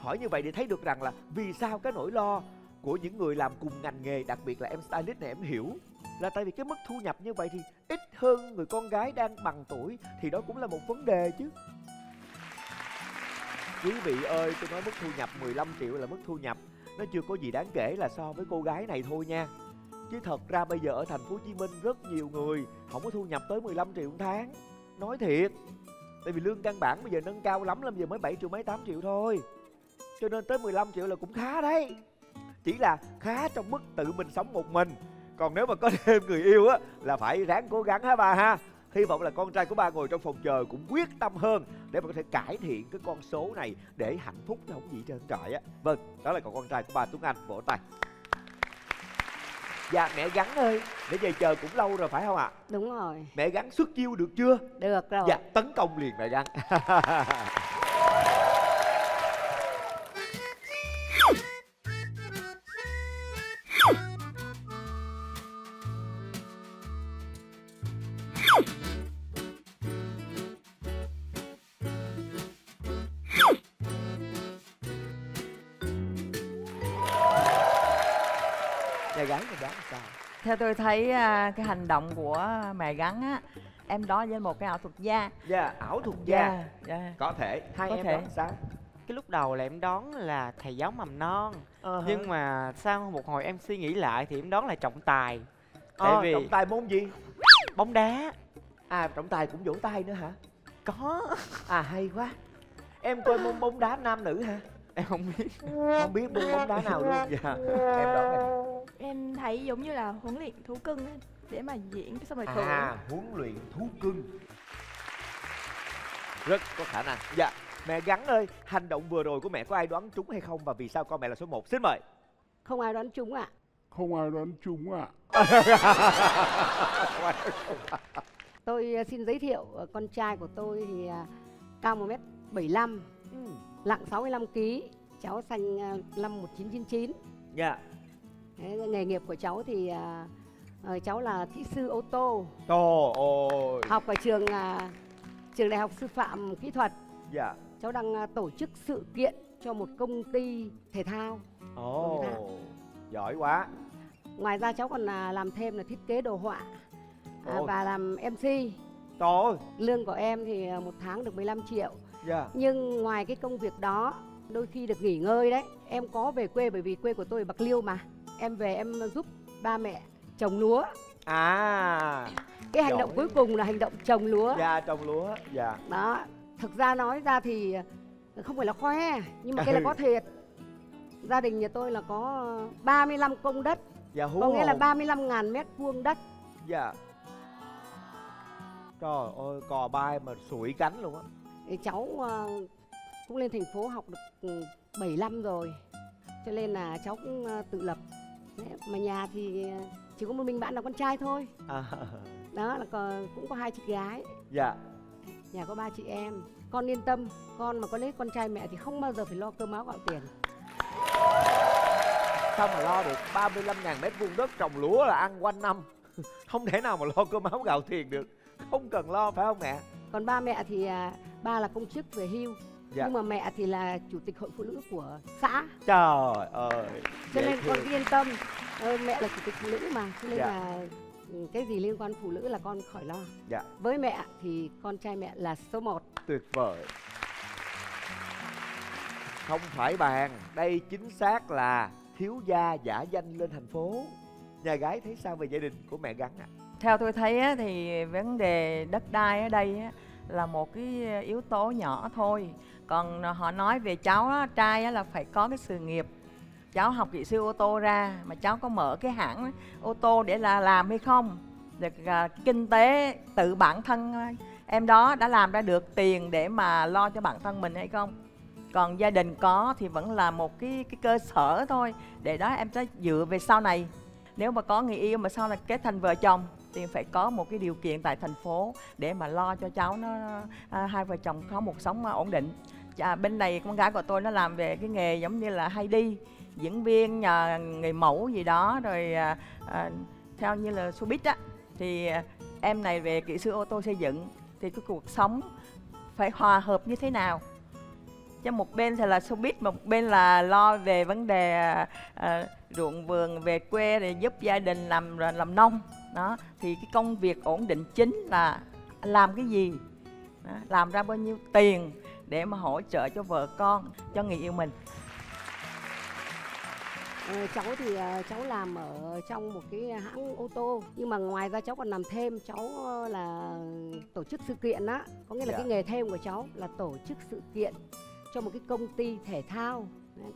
Hỏi như vậy để thấy được rằng là vì sao cái nỗi lo của những người làm cùng ngành nghề, đặc biệt là em stylist này em hiểu, là tại vì cái mức thu nhập như vậy thì ít hơn người con gái đang bằng tuổi, thì đó cũng là một vấn đề chứ. Quý vị ơi, tôi nói mức thu nhập mười lăm triệu là mức thu nhập, nó chưa có gì đáng kể là so với cô gái này thôi nha. Chứ thật ra bây giờ ở thành phố Hồ Chí Minh rất nhiều người không có thu nhập tới mười lăm triệu một tháng. Nói thiệt, tại vì lương căn bản bây giờ nâng cao lắm, lắm giờ mới bảy triệu mấy tám triệu thôi. Cho nên tới mười lăm triệu là cũng khá đấy. Chỉ là khá trong mức tự mình sống một mình. Còn nếu mà có thêm người yêu á là phải ráng cố gắng hả bà ha. Hy vọng là con trai của ba ngồi trong phòng chờ cũng quyết tâm hơn để mà có thể cải thiện cái con số này, để hạnh phúc nó không gì trơn trọi á. Vâng, đó là cậu con trai của ba Tuấn Anh, vỗ tay. Dạ mẹ Gắn ơi, để về chờ cũng lâu rồi phải không ạ? À? Đúng rồi. Mẹ Gắn xuất chiêu được chưa? Được rồi. Dạ, tấn công liền mẹ Gắn. Theo tôi thấy cái hành động của mẹ Gắn á, em đó với một cái ảo thuật gia. Dạ, yeah, ảo thuật gia. Yeah, yeah. Có thể. Hai có em đoán sao? Cái lúc đầu là em đoán là thầy giáo mầm non. Uh-huh. Nhưng mà sau một hồi em suy nghĩ lại thì em đoán là trọng tài. Tại à, vì trọng tài môn gì? Bóng đá. À, trọng tài cũng vỗ tay nữa hả? Có. À hay quá. Em coi môn bóng đá nam nữ hả? Em không biết. Không biết môn bóng đá nào luôn. Dạ. Em đoán này. Em thấy giống như là huấn luyện thú cưng ấy, để mà diễn cái xong rồi cười. À, huấn luyện thú cưng. Rất có khả năng. Dạ, mẹ Gắn ơi, hành động vừa rồi của mẹ có ai đoán trúng hay không? Và vì sao con mẹ là số một? Xin mời. Không ai đoán trúng ạ. À. Không ai đoán trúng ạ. À. Tôi xin giới thiệu con trai của tôi thì cao một mét bảy mươi lăm, ừ. Nặng sáu mươi lăm ki lô gam, cháu sanh năm một nghìn chín trăm chín mươi chín. Dạ. Nghề nghiệp của cháu thì uh, cháu là kỹ sư ô tô. Trời ơi. Học ở trường uh, trường đại học sư phạm kỹ thuật. Dạ. Cháu đang uh, tổ chức sự kiện cho một công ty thể thao. Ồ, oh, giỏi quá. Ngoài ra cháu còn uh, làm thêm là thiết kế đồ họa, uh, và làm em xê. Trời ơi. Lương của em thì uh, một tháng được mười lăm triệu. Dạ. Nhưng ngoài cái công việc đó, đôi khi được nghỉ ngơi đấy. Em có về quê bởi vì quê của tôi ở Bạc Liêu mà. Em về em giúp ba mẹ trồng lúa. À. Cái hành động cuối cùng là hành động trồng lúa. Dạ, trồng lúa. Dạ. Đó. Thực ra nói ra thì không phải là khoe, nhưng mà cái là có thiệt. Gia đình nhà tôi là có ba mươi lăm công đất. Dạ, hú. Có nghĩa là ba mươi lăm nghìn mét vuông đất. Dạ. Trời ơi, cò bay mà sủi cánh luôn á. Cháu cũng lên thành phố học được bảy năm rồi, cho nên là cháu cũng tự lập. Mà nhà thì chỉ có một mình bạn là con trai thôi. À. Đó là còn, cũng có hai chị gái. Dạ. Nhà có ba chị em. Con yên tâm, con mà có lấy con trai mẹ thì không bao giờ phải lo cơm áo gạo tiền. Sao mà lo được? Ba mươi lăm nghìn mét vuông đất trồng lúa là ăn quanh năm. Không thể nào mà lo cơm áo gạo tiền được. Không cần lo phải không mẹ? Còn ba mẹ thì ba là công chức về hưu. Dạ. Nhưng mà mẹ thì là chủ tịch hội phụ nữ của xã. Trời ơi. Cho nên con yên tâm, mẹ là chủ tịch phụ nữ mà. Cho nên dạ. là cái gì liên quan phụ nữ là con khỏi lo. Dạ. Với mẹ thì con trai mẹ là số một. Tuyệt vời. Không phải bàn, đây chính xác là thiếu gia giả danh lên thành phố. Nhà gái thấy sao về gia đình của mẹ Gắn ạ? À? Theo tôi thấy thì vấn đề đất đai ở đây là một cái yếu tố nhỏ thôi. Còn họ nói về cháu á, trai á, là phải có cái sự nghiệp. Cháu học kỹ sư ô tô ra mà cháu có mở cái hãng ô tô để là làm hay không? Được kinh tế tự bản thân em đó đã làm ra được tiền để mà lo cho bản thân mình hay không? Còn gia đình có thì vẫn là một cái, cái cơ sở thôi, để đó em sẽ dựa về sau này. Nếu mà có người yêu mà sau này kết thành vợ chồng thì phải có một cái điều kiện tại thành phố để mà lo cho cháu nó à, hai vợ chồng có một sống ổn định. À, bên này con gái của tôi nó làm về cái nghề giống như là hay đi diễn viên, nhà người mẫu gì đó, rồi à, à, theo như là showbiz á, thì à, em này về kỹ sư ô tô xây dựng, thì cái cuộc sống phải hòa hợp như thế nào? Chứ một bên thì là showbiz, một bên là lo về vấn đề à, ruộng vườn, về quê để giúp gia đình làm làm nông. Đó, thì cái công việc ổn định chính là làm cái gì, đó, làm ra bao nhiêu tiền để mà hỗ trợ cho vợ con, cho người yêu mình. Ừ, cháu thì cháu làm ở trong một cái hãng ô tô, nhưng mà ngoài ra cháu còn làm thêm, cháu là tổ chức sự kiện á, có nghĩa là dạ. cái nghề thêm của cháu là tổ chức sự kiện cho một cái công ty thể thao.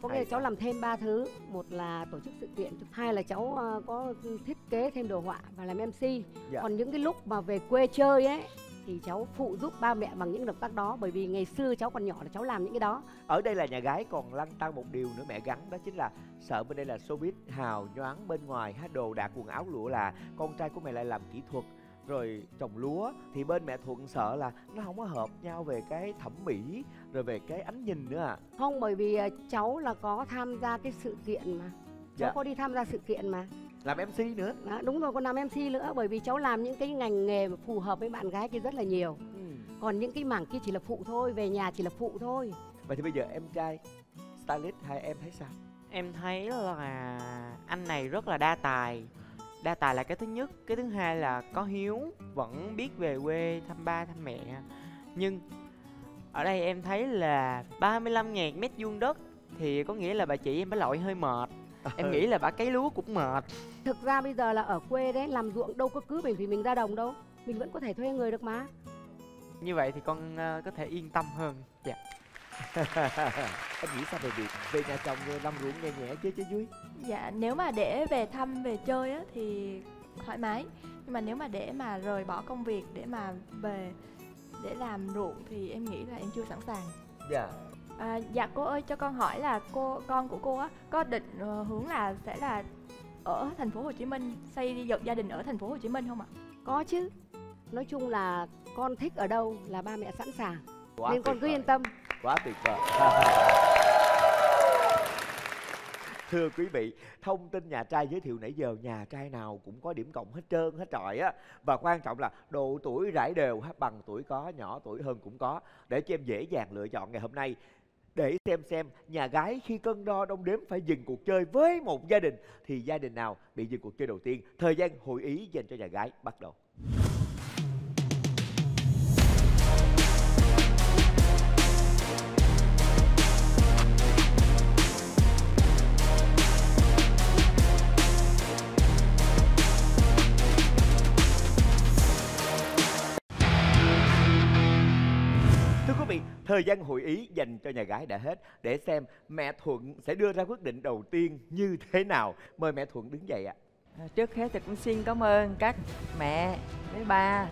Có nghĩa là cháu làm thêm ba thứ, một là tổ chức sự kiện, hai là cháu có thiết kế thêm đồ họa và làm em xê. Dạ. Còn những cái lúc mà về quê chơi ấy thì cháu phụ giúp ba mẹ bằng những động tác đó, bởi vì ngày xưa cháu còn nhỏ là cháu làm những cái đó. Ở đây là nhà gái còn lăn tăn một điều nữa mẹ Gắn, đó chính là sợ bên đây là showbiz hào nhoáng bên ngoài, hát đồ đạc quần áo lụa là, con trai của mẹ lại làm kỹ thuật rồi trồng lúa, thì bên mẹ Thuận sợ là nó không có hợp nhau về cái thẩm mỹ rồi về cái ánh nhìn nữa à? Không, bởi vì cháu là có tham gia cái sự kiện mà. Cháu dạ. có đi tham gia sự kiện mà. Làm em xê nữa. Đó, đúng rồi, còn làm em xê nữa, bởi vì cháu làm những cái ngành nghề mà phù hợp với bạn gái kia rất là nhiều. Ừ. Còn những cái mảng kia chỉ là phụ thôi, về nhà chỉ là phụ thôi. Vậy thì bây giờ em trai stylist hay em thấy sao? Em thấy là anh này rất là đa tài. Đa tài là cái thứ nhất, cái thứ hai là có hiếu, vẫn biết về quê thăm ba thăm mẹ. Nhưng ở đây em thấy là ba mươi lăm nghìn mét vuông đất thì có nghĩa là bà chị em bà lội hơi mệt. Em nghĩ là bà cấy lúa cũng mệt. Thực ra bây giờ là ở quê đấy, làm ruộng đâu có cứ bởi vì mình ra đồng đâu, mình vẫn có thể thuê người được mà. Như vậy thì con có thể yên tâm hơn. Dạ. Em nghĩ sao về việc về nhà chồng làm ruộng nhẹ nhẹ chứ chứ vui? Dạ, nếu mà để về thăm về chơi á, thì thoải mái. Nhưng mà nếu mà để mà rời bỏ công việc để mà về để làm ruộng thì em nghĩ là em chưa sẵn sàng. Dạ. À, dạ cô ơi, cho con hỏi là cô con của cô á có định uh, hướng là sẽ là ở thành phố Hồ Chí Minh, xây dựng gia đình ở thành phố Hồ Chí Minh không ạ? Có chứ. Nói chung là con thích ở đâu là ba mẹ sẵn sàng. Quá nên con cứ yên tâm. Quá tuyệt vời. Thưa quý vị, thông tin nhà trai giới thiệu nãy giờ nhà trai nào cũng có điểm cộng hết trơn hết trọi á. Và quan trọng là độ tuổi rải đều, bằng tuổi có, nhỏ tuổi hơn cũng có, để cho em dễ dàng lựa chọn ngày hôm nay. Để xem xem nhà gái khi cân đo đong đếm phải dừng cuộc chơi với một gia đình thì gia đình nào bị dừng cuộc chơi đầu tiên. Thời gian hội ý dành cho nhà gái bắt đầu. Thời gian hội ý dành cho nhà gái đã hết, để xem mẹ Thuận sẽ đưa ra quyết định đầu tiên như thế nào. Mời mẹ Thuận đứng dậy ạ. À. Trước hết thì cũng xin cảm ơn các mẹ với ba,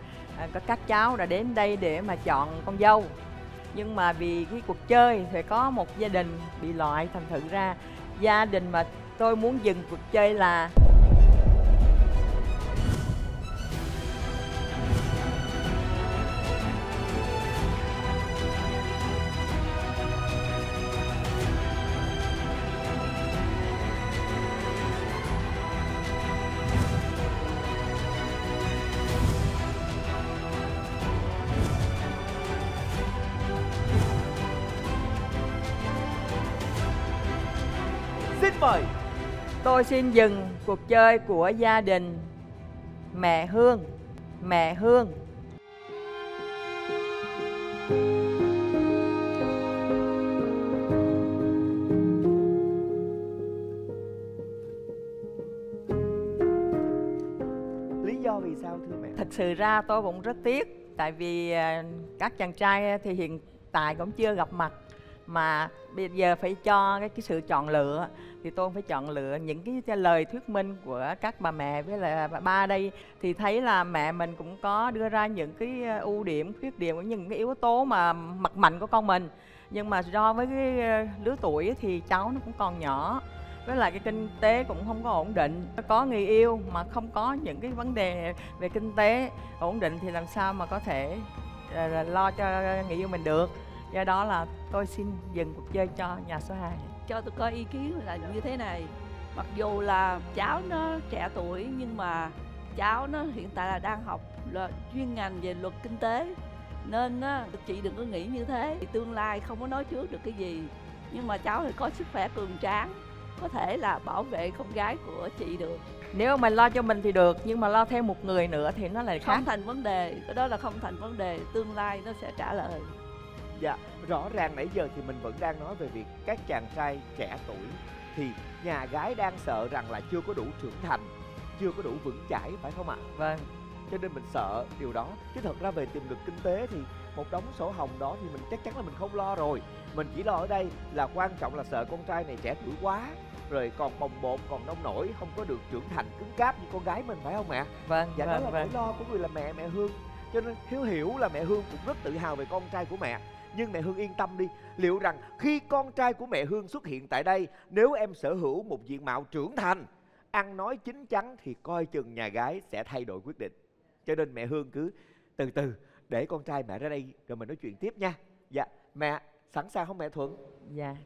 các cháu đã đến đây để mà chọn con dâu. Nhưng mà vì cái cuộc chơi thì có một gia đình bị loại, thành thử ra gia đình mà tôi muốn dừng cuộc chơi là... Tôi xin dừng cuộc chơi của gia đình mẹ Hương. Mẹ Hương. Lý do vì sao thưa mẹ? Thật sự ra tôi cũng rất tiếc, tại vì các chàng trai thì hiện tại cũng chưa gặp mặt, mà bây giờ phải cho cái, cái sự chọn lựa, thì tôi phải chọn lựa những cái, cái lời thuyết minh của các bà mẹ với là bà ba đây, thì thấy là mẹ mình cũng có đưa ra những cái ưu điểm, khuyết điểm của những cái yếu tố mà mặt mạnh của con mình. Nhưng mà do với cái lứa tuổi thì cháu nó cũng còn nhỏ, với lại cái kinh tế cũng không có ổn định. Có người yêu mà không có những cái vấn đề về kinh tế ổn định thì làm sao mà có thể lo cho người yêu mình được. Do đó là tôi xin dừng cuộc chơi cho nhà số hai. Cho tôi có ý kiến là như thế này. Mặc dù là cháu nó trẻ tuổi, nhưng mà cháu nó hiện tại là đang học là chuyên ngành về luật kinh tế, nên á, chị đừng có nghĩ như thế. Tương lai không có nói trước được cái gì. Nhưng mà cháu thì có sức khỏe cường tráng, có thể là bảo vệ con gái của chị được. Nếu mà lo cho mình thì được, nhưng mà lo theo một người nữa thì nó lại khác. Không thành vấn đề, cái đó là không thành vấn đề. Tương lai nó sẽ trả lời. Dạ, rõ ràng nãy giờ thì mình vẫn đang nói về việc các chàng trai trẻ tuổi thì nhà gái đang sợ rằng là chưa có đủ trưởng thành, chưa có đủ vững chãi, phải không ạ? Vâng. Cho nên mình sợ điều đó, chứ thật ra về tiềm lực kinh tế thì một đống sổ hồng đó thì mình chắc chắn là mình không lo rồi. Mình chỉ lo ở đây là quan trọng là sợ con trai này trẻ tuổi quá, rồi còn bồng bột, còn nông nổi, không có được trưởng thành cứng cáp như con gái mình, phải không mẹ? Vâng, dạ, vâng, đó là nỗi lo của người là mẹ, mẹ Hương. Cho nên Hiếu hiểu là mẹ Hương cũng rất tự hào về con trai của mẹ. Nhưng mẹ Hương yên tâm đi, liệu rằng khi con trai của mẹ Hương xuất hiện tại đây, nếu em sở hữu một diện mạo trưởng thành, ăn nói chín chắn, thì coi chừng nhà gái sẽ thay đổi quyết định. Cho nên mẹ Hương cứ từ từ để con trai mẹ ra đây rồi mình nói chuyện tiếp nha. Dạ, mẹ sẵn sàng không mẹ Thuận? Dạ.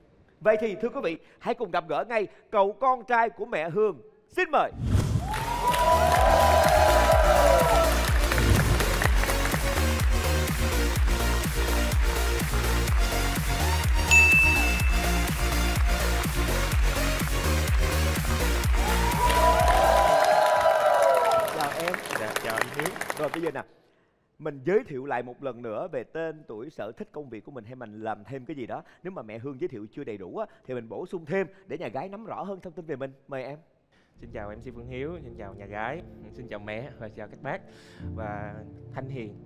Vậy thì thưa quý vị, hãy cùng gặp gỡ ngay cậu con trai của mẹ Hương. Xin mời. Chào em. Dạ, chào anh Hiếu. Rồi bây giờ nè, mình giới thiệu lại một lần nữa về tên tuổi, sở thích, công việc của mình, hay mình làm thêm cái gì đó. Nếu mà mẹ Hương giới thiệu chưa đầy đủ á, thì mình bổ sung thêm để nhà gái nắm rõ hơn thông tin về mình. Mời em. Xin chào em xê Phương Hiếu, xin chào nhà gái, xin chào mẹ và chào các bác. Và Thanh Hiền,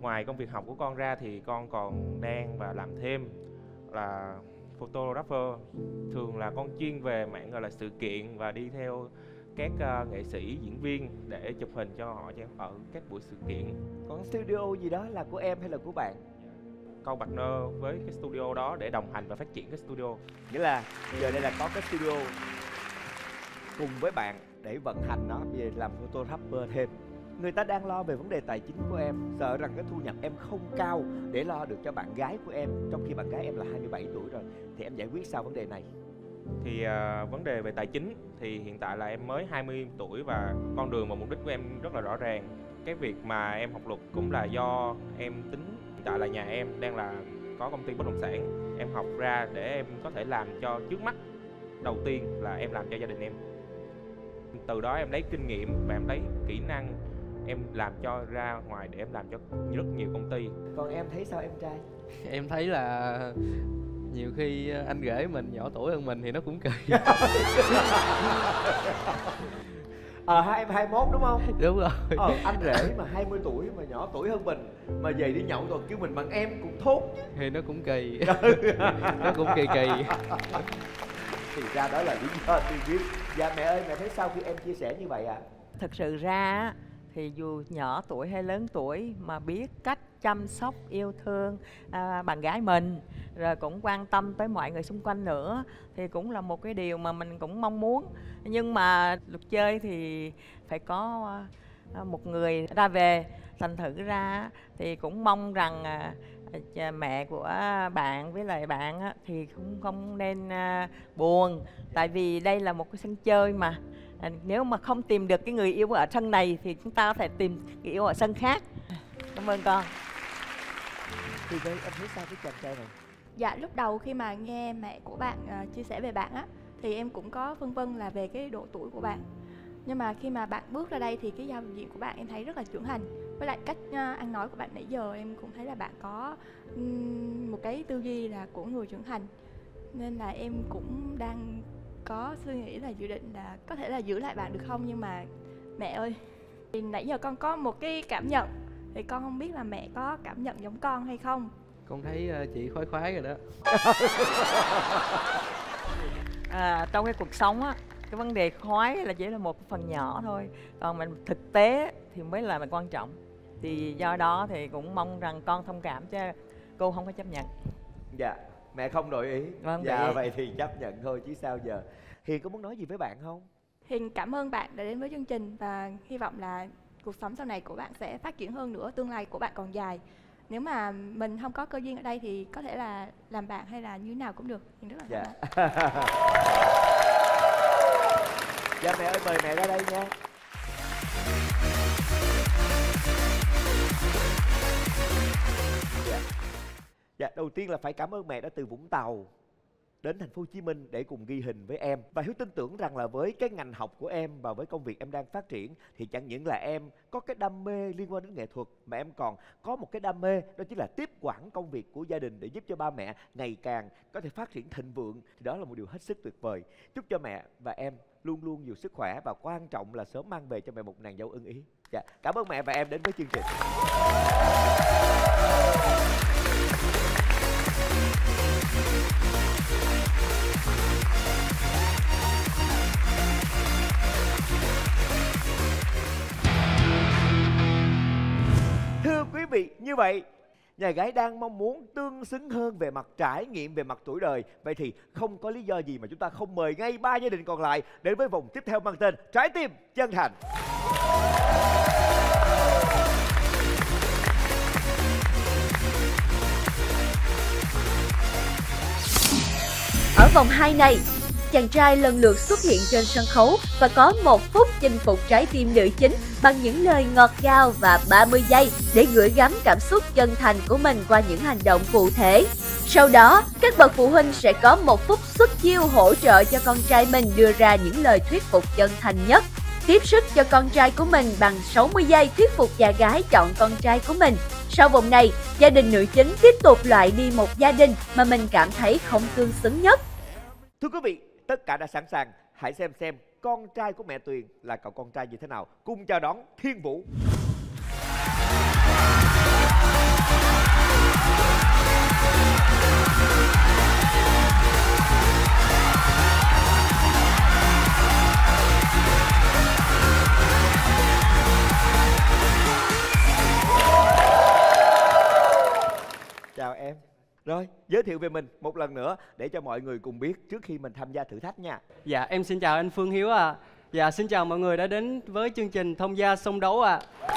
ngoài công việc học của con ra thì con còn đang và làm thêm là photographer. Thường là con chuyên về mạng gọi là sự kiện và đi theo các uh, nghệ sĩ, diễn viên để chụp hình cho họ cho ở các buổi sự kiện. Còn studio gì đó là của em hay là của bạn? Con partner với cái studio đó để đồng hành và phát triển cái studio. Nghĩa là giờ đây là có cái studio cùng với bạn để vận hành nó, về làm photographer thêm. Người ta đang lo về vấn đề tài chính của em, sợ rằng cái thu nhập em không cao để lo được cho bạn gái của em, trong khi bạn gái em là hai mươi bảy tuổi rồi. Thì em giải quyết sao vấn đề này? Thì uh, vấn đề về tài chính thì hiện tại là em mới hai mươi tuổi và con đường và mục đích của em rất là rõ ràng. Cái việc mà em học luật cũng là do em tính. Hiện tại là nhà em đang là có công ty bất động sản, em học ra để em có thể làm cho trước mắt. Đầu tiên là em làm cho gia đình em. Từ đó em lấy kinh nghiệm và em lấy kỹ năng, em làm cho ra ngoài để em làm cho rất nhiều công ty. Còn em thấy sao em trai? Em thấy là nhiều khi anh rể mình nhỏ tuổi hơn mình thì nó cũng kỳ. Ờ à, em hai mươi mốt đúng không? Đúng rồi. Ờ, anh rể mà hai mươi tuổi mà nhỏ tuổi hơn mình mà về đi nhậu rồi kêu mình bằng em cũng thốt chứ. Thì nó cũng kỳ. Nó cũng kỳ kỳ. Thì ra đó là lý do tôi biết. Dạ mẹ ơi, mẹ thấy sao khi em chia sẻ như vậy ạ? À? Thật sự ra thì dù nhỏ tuổi hay lớn tuổi mà biết cách chăm sóc, yêu thương à, bạn gái mình, rồi cũng quan tâm tới mọi người xung quanh nữa, thì cũng là một cái điều mà mình cũng mong muốn. Nhưng mà luật chơi thì phải có à, một người ra về. Thành thử ra thì cũng mong rằng à, mẹ của bạn với lại bạn thì cũng không nên buồn, tại vì đây là một cái sân chơi mà. Nếu mà không tìm được cái người yêu ở sân này thì chúng ta có thể tìm người yêu ở sân khác. Cảm ơn con. Thì đây em thấy sao cái chàng trai này? Dạ lúc đầu khi mà nghe mẹ của bạn uh, chia sẻ về bạn á, thì em cũng có vân vân là về cái độ tuổi của bạn. Nhưng mà khi mà bạn bước ra đây thì cái giao diện của bạn em thấy rất là trưởng thành. Với lại cách uh, ăn nói của bạn nãy giờ em cũng thấy là bạn có um, một cái tư duy là của người trưởng thành. Nên là em cũng đang có suy nghĩ là dự định là có thể là giữ lại bạn được không. Nhưng mà mẹ ơi, thì nãy giờ con có một cái cảm nhận, thì con không biết là mẹ có cảm nhận giống con hay không. Con thấy uh, chị khoái khoái rồi đó. À, trong cái cuộc sống á, cái vấn đề khoái là chỉ là một phần nhỏ thôi, còn mình thực tế thì mới là mình quan trọng. Thì do đó thì cũng mong rằng con thông cảm chứ cô không có chấp nhận. Dạ mẹ không đổi ý. Vâng, dạ vậy. vậy thì chấp nhận thôi chứ sao giờ. Hiền có muốn nói gì với bạn không? Hiền cảm ơn bạn đã đến với chương trình và hy vọng là cuộc sống sau này của bạn sẽ phát triển hơn nữa, tương lai của bạn còn dài. Nếu mà mình không có cơ duyên ở đây thì có thể là làm bạn hay là như thế nào cũng được. Hiền rất là dạ. Dạ mẹ ơi, mời mẹ ra đây nha. Dạ. Dạ, đầu tiên là phải cảm ơn mẹ đã từ Vũng Tàu đến thành phố Hồ Chí Minh để cùng ghi hình với em. Và Hiếu tin tưởng rằng là với cái ngành học của em và với công việc em đang phát triển thì chẳng những là em có cái đam mê liên quan đến nghệ thuật, mà em còn có một cái đam mê đó chính là tiếp quản công việc của gia đình để giúp cho ba mẹ ngày càng có thể phát triển thịnh vượng. Thì đó là một điều hết sức tuyệt vời. Chúc cho mẹ và em luôn luôn nhiều sức khỏe và quan trọng là sớm mang về cho mẹ một nàng dâu ưng ý. Dạ, cảm ơn mẹ và em đến với chương trình. Thưa quý vị, như vậy nhà gái đang mong muốn tương xứng hơn về mặt trải nghiệm, về mặt tuổi đời. Vậy thì không có lý do gì mà chúng ta không mời ngay ba gia đình còn lại đến với vòng tiếp theo mang tên Trái tim chân thành. Ở vòng hai này, chàng trai lần lượt xuất hiện trên sân khấu và có một phút chinh phục trái tim nữ chính bằng những lời ngọt ngào và ba mươi giây để gửi gắm cảm xúc chân thành của mình qua những hành động cụ thể. Sau đó, các bậc phụ huynh sẽ có một phút xuất chiêu hỗ trợ cho con trai mình đưa ra những lời thuyết phục chân thành nhất. Tiếp sức cho con trai của mình bằng sáu mươi giây thuyết phục nhà gái chọn con trai của mình. Sau vòng này, gia đình nữ chính tiếp tục loại đi một gia đình mà mình cảm thấy không tương xứng nhất. Thưa quý vị, tất cả đã sẵn sàng, hãy xem xem con trai của mẹ Tuyền là cậu con trai như thế nào. Cùng chào đón Thiên Vũ. Chào em. Rồi, giới thiệu về mình một lần nữa để cho mọi người cùng biết trước khi mình tham gia thử thách nha. Dạ, em xin chào anh Phương Hiếu ạ. À. Dạ, xin chào mọi người đã đến với chương trình Thông gia song đấu ạ. À.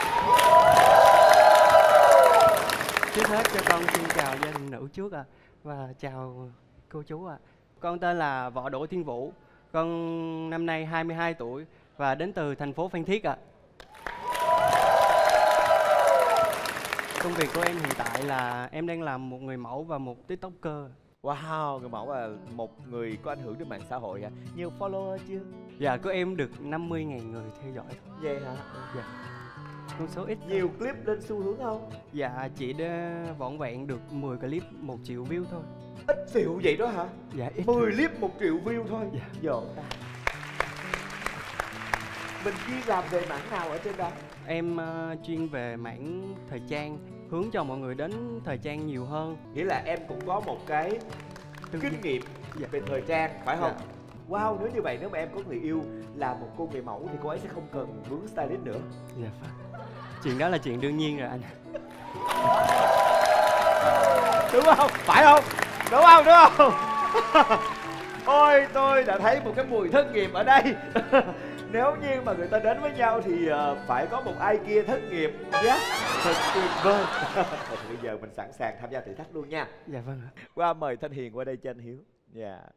Trước hết cho con xin chào gia đình nữ trước ạ. À. Và chào cô chú ạ. À. Con tên là Võ Đỗ Thiên Vũ. Con năm nay hai mươi hai tuổi và đến từ thành phố Phan Thiết ạ. À. Công việc của em hiện tại là em đang làm một người mẫu và một tiktoker. Wow, người mẫu là một người có ảnh hưởng đến mạng xã hội hả? Nhiều follower chưa? Dạ, của em được năm mươi nghìn người theo dõi. Vậy hả? Dạ. Con số ít. Nhiều thôi. Clip lên xu hướng không? Dạ, chỉ để vỏn vẹn được mười clip một triệu view thôi. Ít xịu vậy đó hả? Dạ, ít. mười clip một triệu view thôi? Dạ. Dồ. Mình chuyên làm về mảng nào ở trên đó? Em uh, chuyên về mảng thời trang, hướng cho mọi người đến thời trang nhiều hơn. Nghĩa là em cũng có một cái Tương kinh nghiệm dạ. về thời trang, phải không? Dạ. Wow, nếu như vậy, nếu mà em có người yêu là một cô người mẫu thì cô ấy sẽ không cần vướng stylist nữa. Dạ phải. Chuyện đó là chuyện đương nhiên rồi anh. Đúng không? Phải không? Đúng không? Đúng không? Ôi, tôi đã thấy một cái mùi thất nghiệp ở đây. Nếu như mà người ta đến với nhau thì uh, phải có một ai kia thất nghiệp nhé. Yeah. Thật tuyệt vời. Bây giờ mình sẵn sàng tham gia thử thách luôn nha. Dạ vâng ạ. Qua mời Thanh Hiền qua đây cho anh Hiếu. Dạ. Yeah.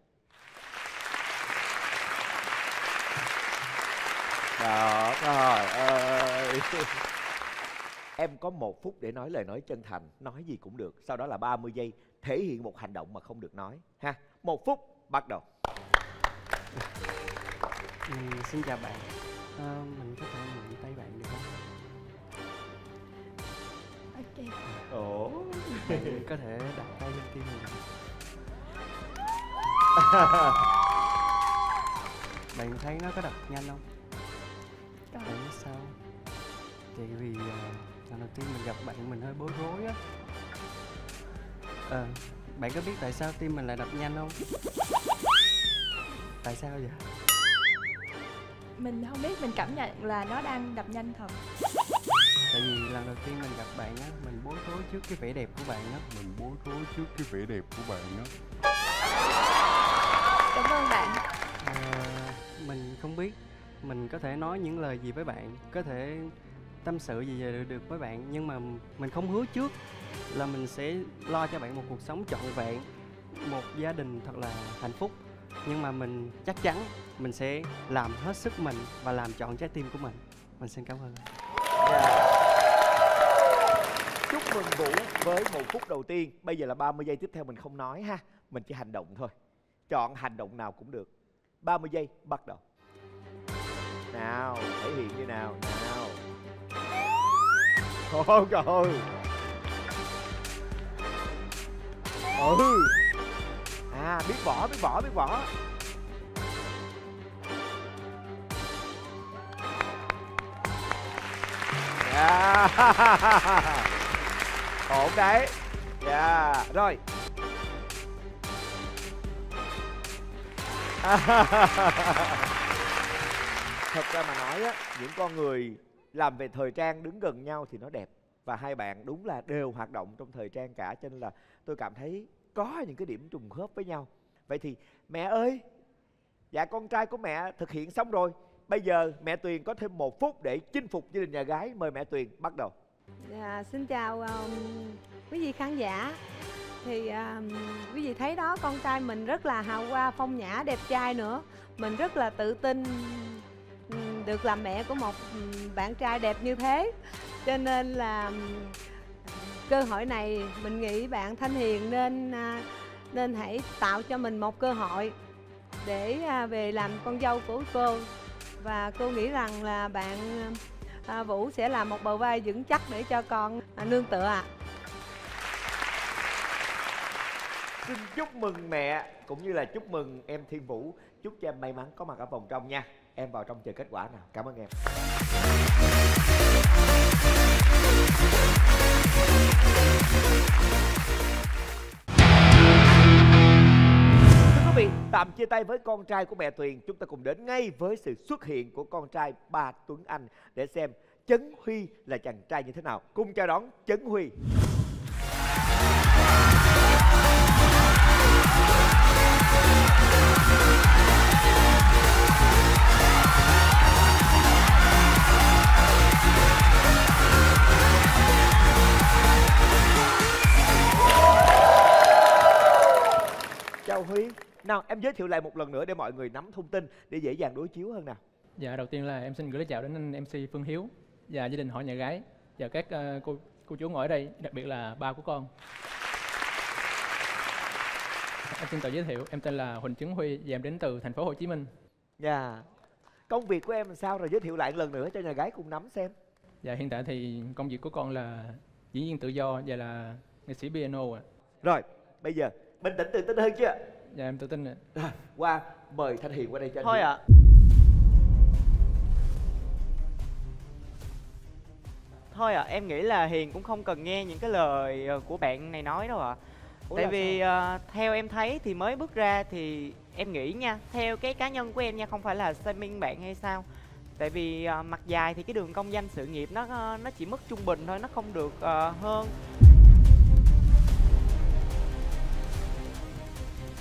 Đó, trời ơi. Em có một phút để nói lời nói chân thành, nói gì cũng được. Sau đó là ba mươi giây thể hiện một hành động mà không được nói. Ha, một phút bắt đầu. Ừ, xin chào bạn. À, mình có thể mượn tay bạn được không? Ok. Ồ. Bạn có thể đặt tay lên tim mình. Bạn thấy nó có đập nhanh không? Có. Tại sao? Tại vì uh, lần đầu tiên mình gặp bạn mình hơi bối rối á. À, bạn có biết tại sao tim mình lại đập nhanh không? Tại sao vậy? Mình không biết, mình cảm nhận là nó đang đập nhanh thật. Tại vì lần đầu tiên mình gặp bạn á, mình bối rối trước cái vẻ đẹp của bạn á. Mình bối rối trước cái vẻ đẹp của bạn á. Cảm ơn bạn. À, mình không biết mình có thể nói những lời gì với bạn, có thể tâm sự gì về được với bạn, nhưng mà mình không hứa trước là mình sẽ lo cho bạn một cuộc sống trọn vẹn, một gia đình thật là hạnh phúc. Nhưng mà mình chắc chắn mình sẽ làm hết sức mình và làm trọn trái tim của mình. Mình xin cảm ơn. Yeah. Chúc mừng Vũ với một phút đầu tiên. Bây giờ là ba mươi giây tiếp theo mình không nói ha. Mình chỉ hành động thôi. Chọn hành động nào cũng được. ba mươi giây bắt đầu. Nào, thể hiện như nào. Nào. Thôi trời ơi. Ừ. À, biết võ, biết võ, biết võ. Yeah. Ổn đấy. Dạ yeah. Rồi thật ra mà nói á, những con người làm về thời trang đứng gần nhau thì nó đẹp. Và hai bạn đúng là đều hoạt động trong thời trang cả, cho nên là tôi cảm thấy có những cái điểm trùng khớp với nhau. Vậy thì mẹ ơi, dạ con trai của mẹ thực hiện xong rồi, bây giờ mẹ Tuyền có thêm một phút để chinh phục gia đình nhà gái. Mời mẹ Tuyền bắt đầu. À, xin chào um, quý vị khán giả. Thì um, quý vị thấy đó, con trai mình rất là hào hoa, phong nhã, đẹp trai nữa. Mình rất là tự tin um, được làm mẹ của một um, bạn trai đẹp như thế. Cho nên là um, cơ hội này mình nghĩ bạn Thanh Hiền nên uh, nên hãy tạo cho mình một cơ hội để uh, về làm con dâu của cô. Và cô nghĩ rằng là bạn uh, Vũ sẽ làm một bờ vai vững chắc để cho con uh, nương tựa ạ. À. Xin chúc mừng mẹ cũng như là chúc mừng em Thiên Vũ. Chúc cho em may mắn có mặt ở vòng trong nha. Em vào trong chờ kết quả nào. Cảm ơn em. Thưa quý vị, tạm chia tay với con trai của mẹ Tuyền. Chúng ta cùng đến ngay với sự xuất hiện của con trai bà Tuấn Anh để xem Trấn Huy là chàng trai như thế nào. Cùng chào đón Trấn Huy. Chào Huy. Nào em giới thiệu lại một lần nữa để mọi người nắm thông tin để dễ dàng đối chiếu hơn nào. Dạ đầu tiên là em xin gửi lời chào đến anh em xê Phương Hiếu và gia đình họ nhà gái và các uh, cô cô chú ngồi ở đây, đặc biệt là ba của con. Em xin tự giới thiệu, em tên là Huỳnh Trấn Huy và em đến từ thành phố Hồ Chí Minh. Dạ. Yeah. Công việc của em sao rồi, giới thiệu lại lần nữa cho nhà gái cùng nắm xem. Dạ hiện tại thì công việc của con là diễn viên tự do và là nghệ sĩ piano ạ. À. Rồi, bây giờ bình tĩnh tự tin hơn chưa? Dạ em tự tin ạ. À, qua mời Thanh Hiền qua đây cho anh. Thôi ạ. À. Thôi ạ, à, em nghĩ là Hiền cũng không cần nghe những cái lời của bạn này nói đâu ạ. À. Ủa tại vì uh, theo em thấy thì mới bước ra thì em nghĩ nha, theo cái cá nhân của em nha, không phải là shaming bạn hay sao. Tại vì uh, mặt dài thì cái đường công danh sự nghiệp nó uh, nó chỉ mất trung bình thôi, nó không được uh, hơn.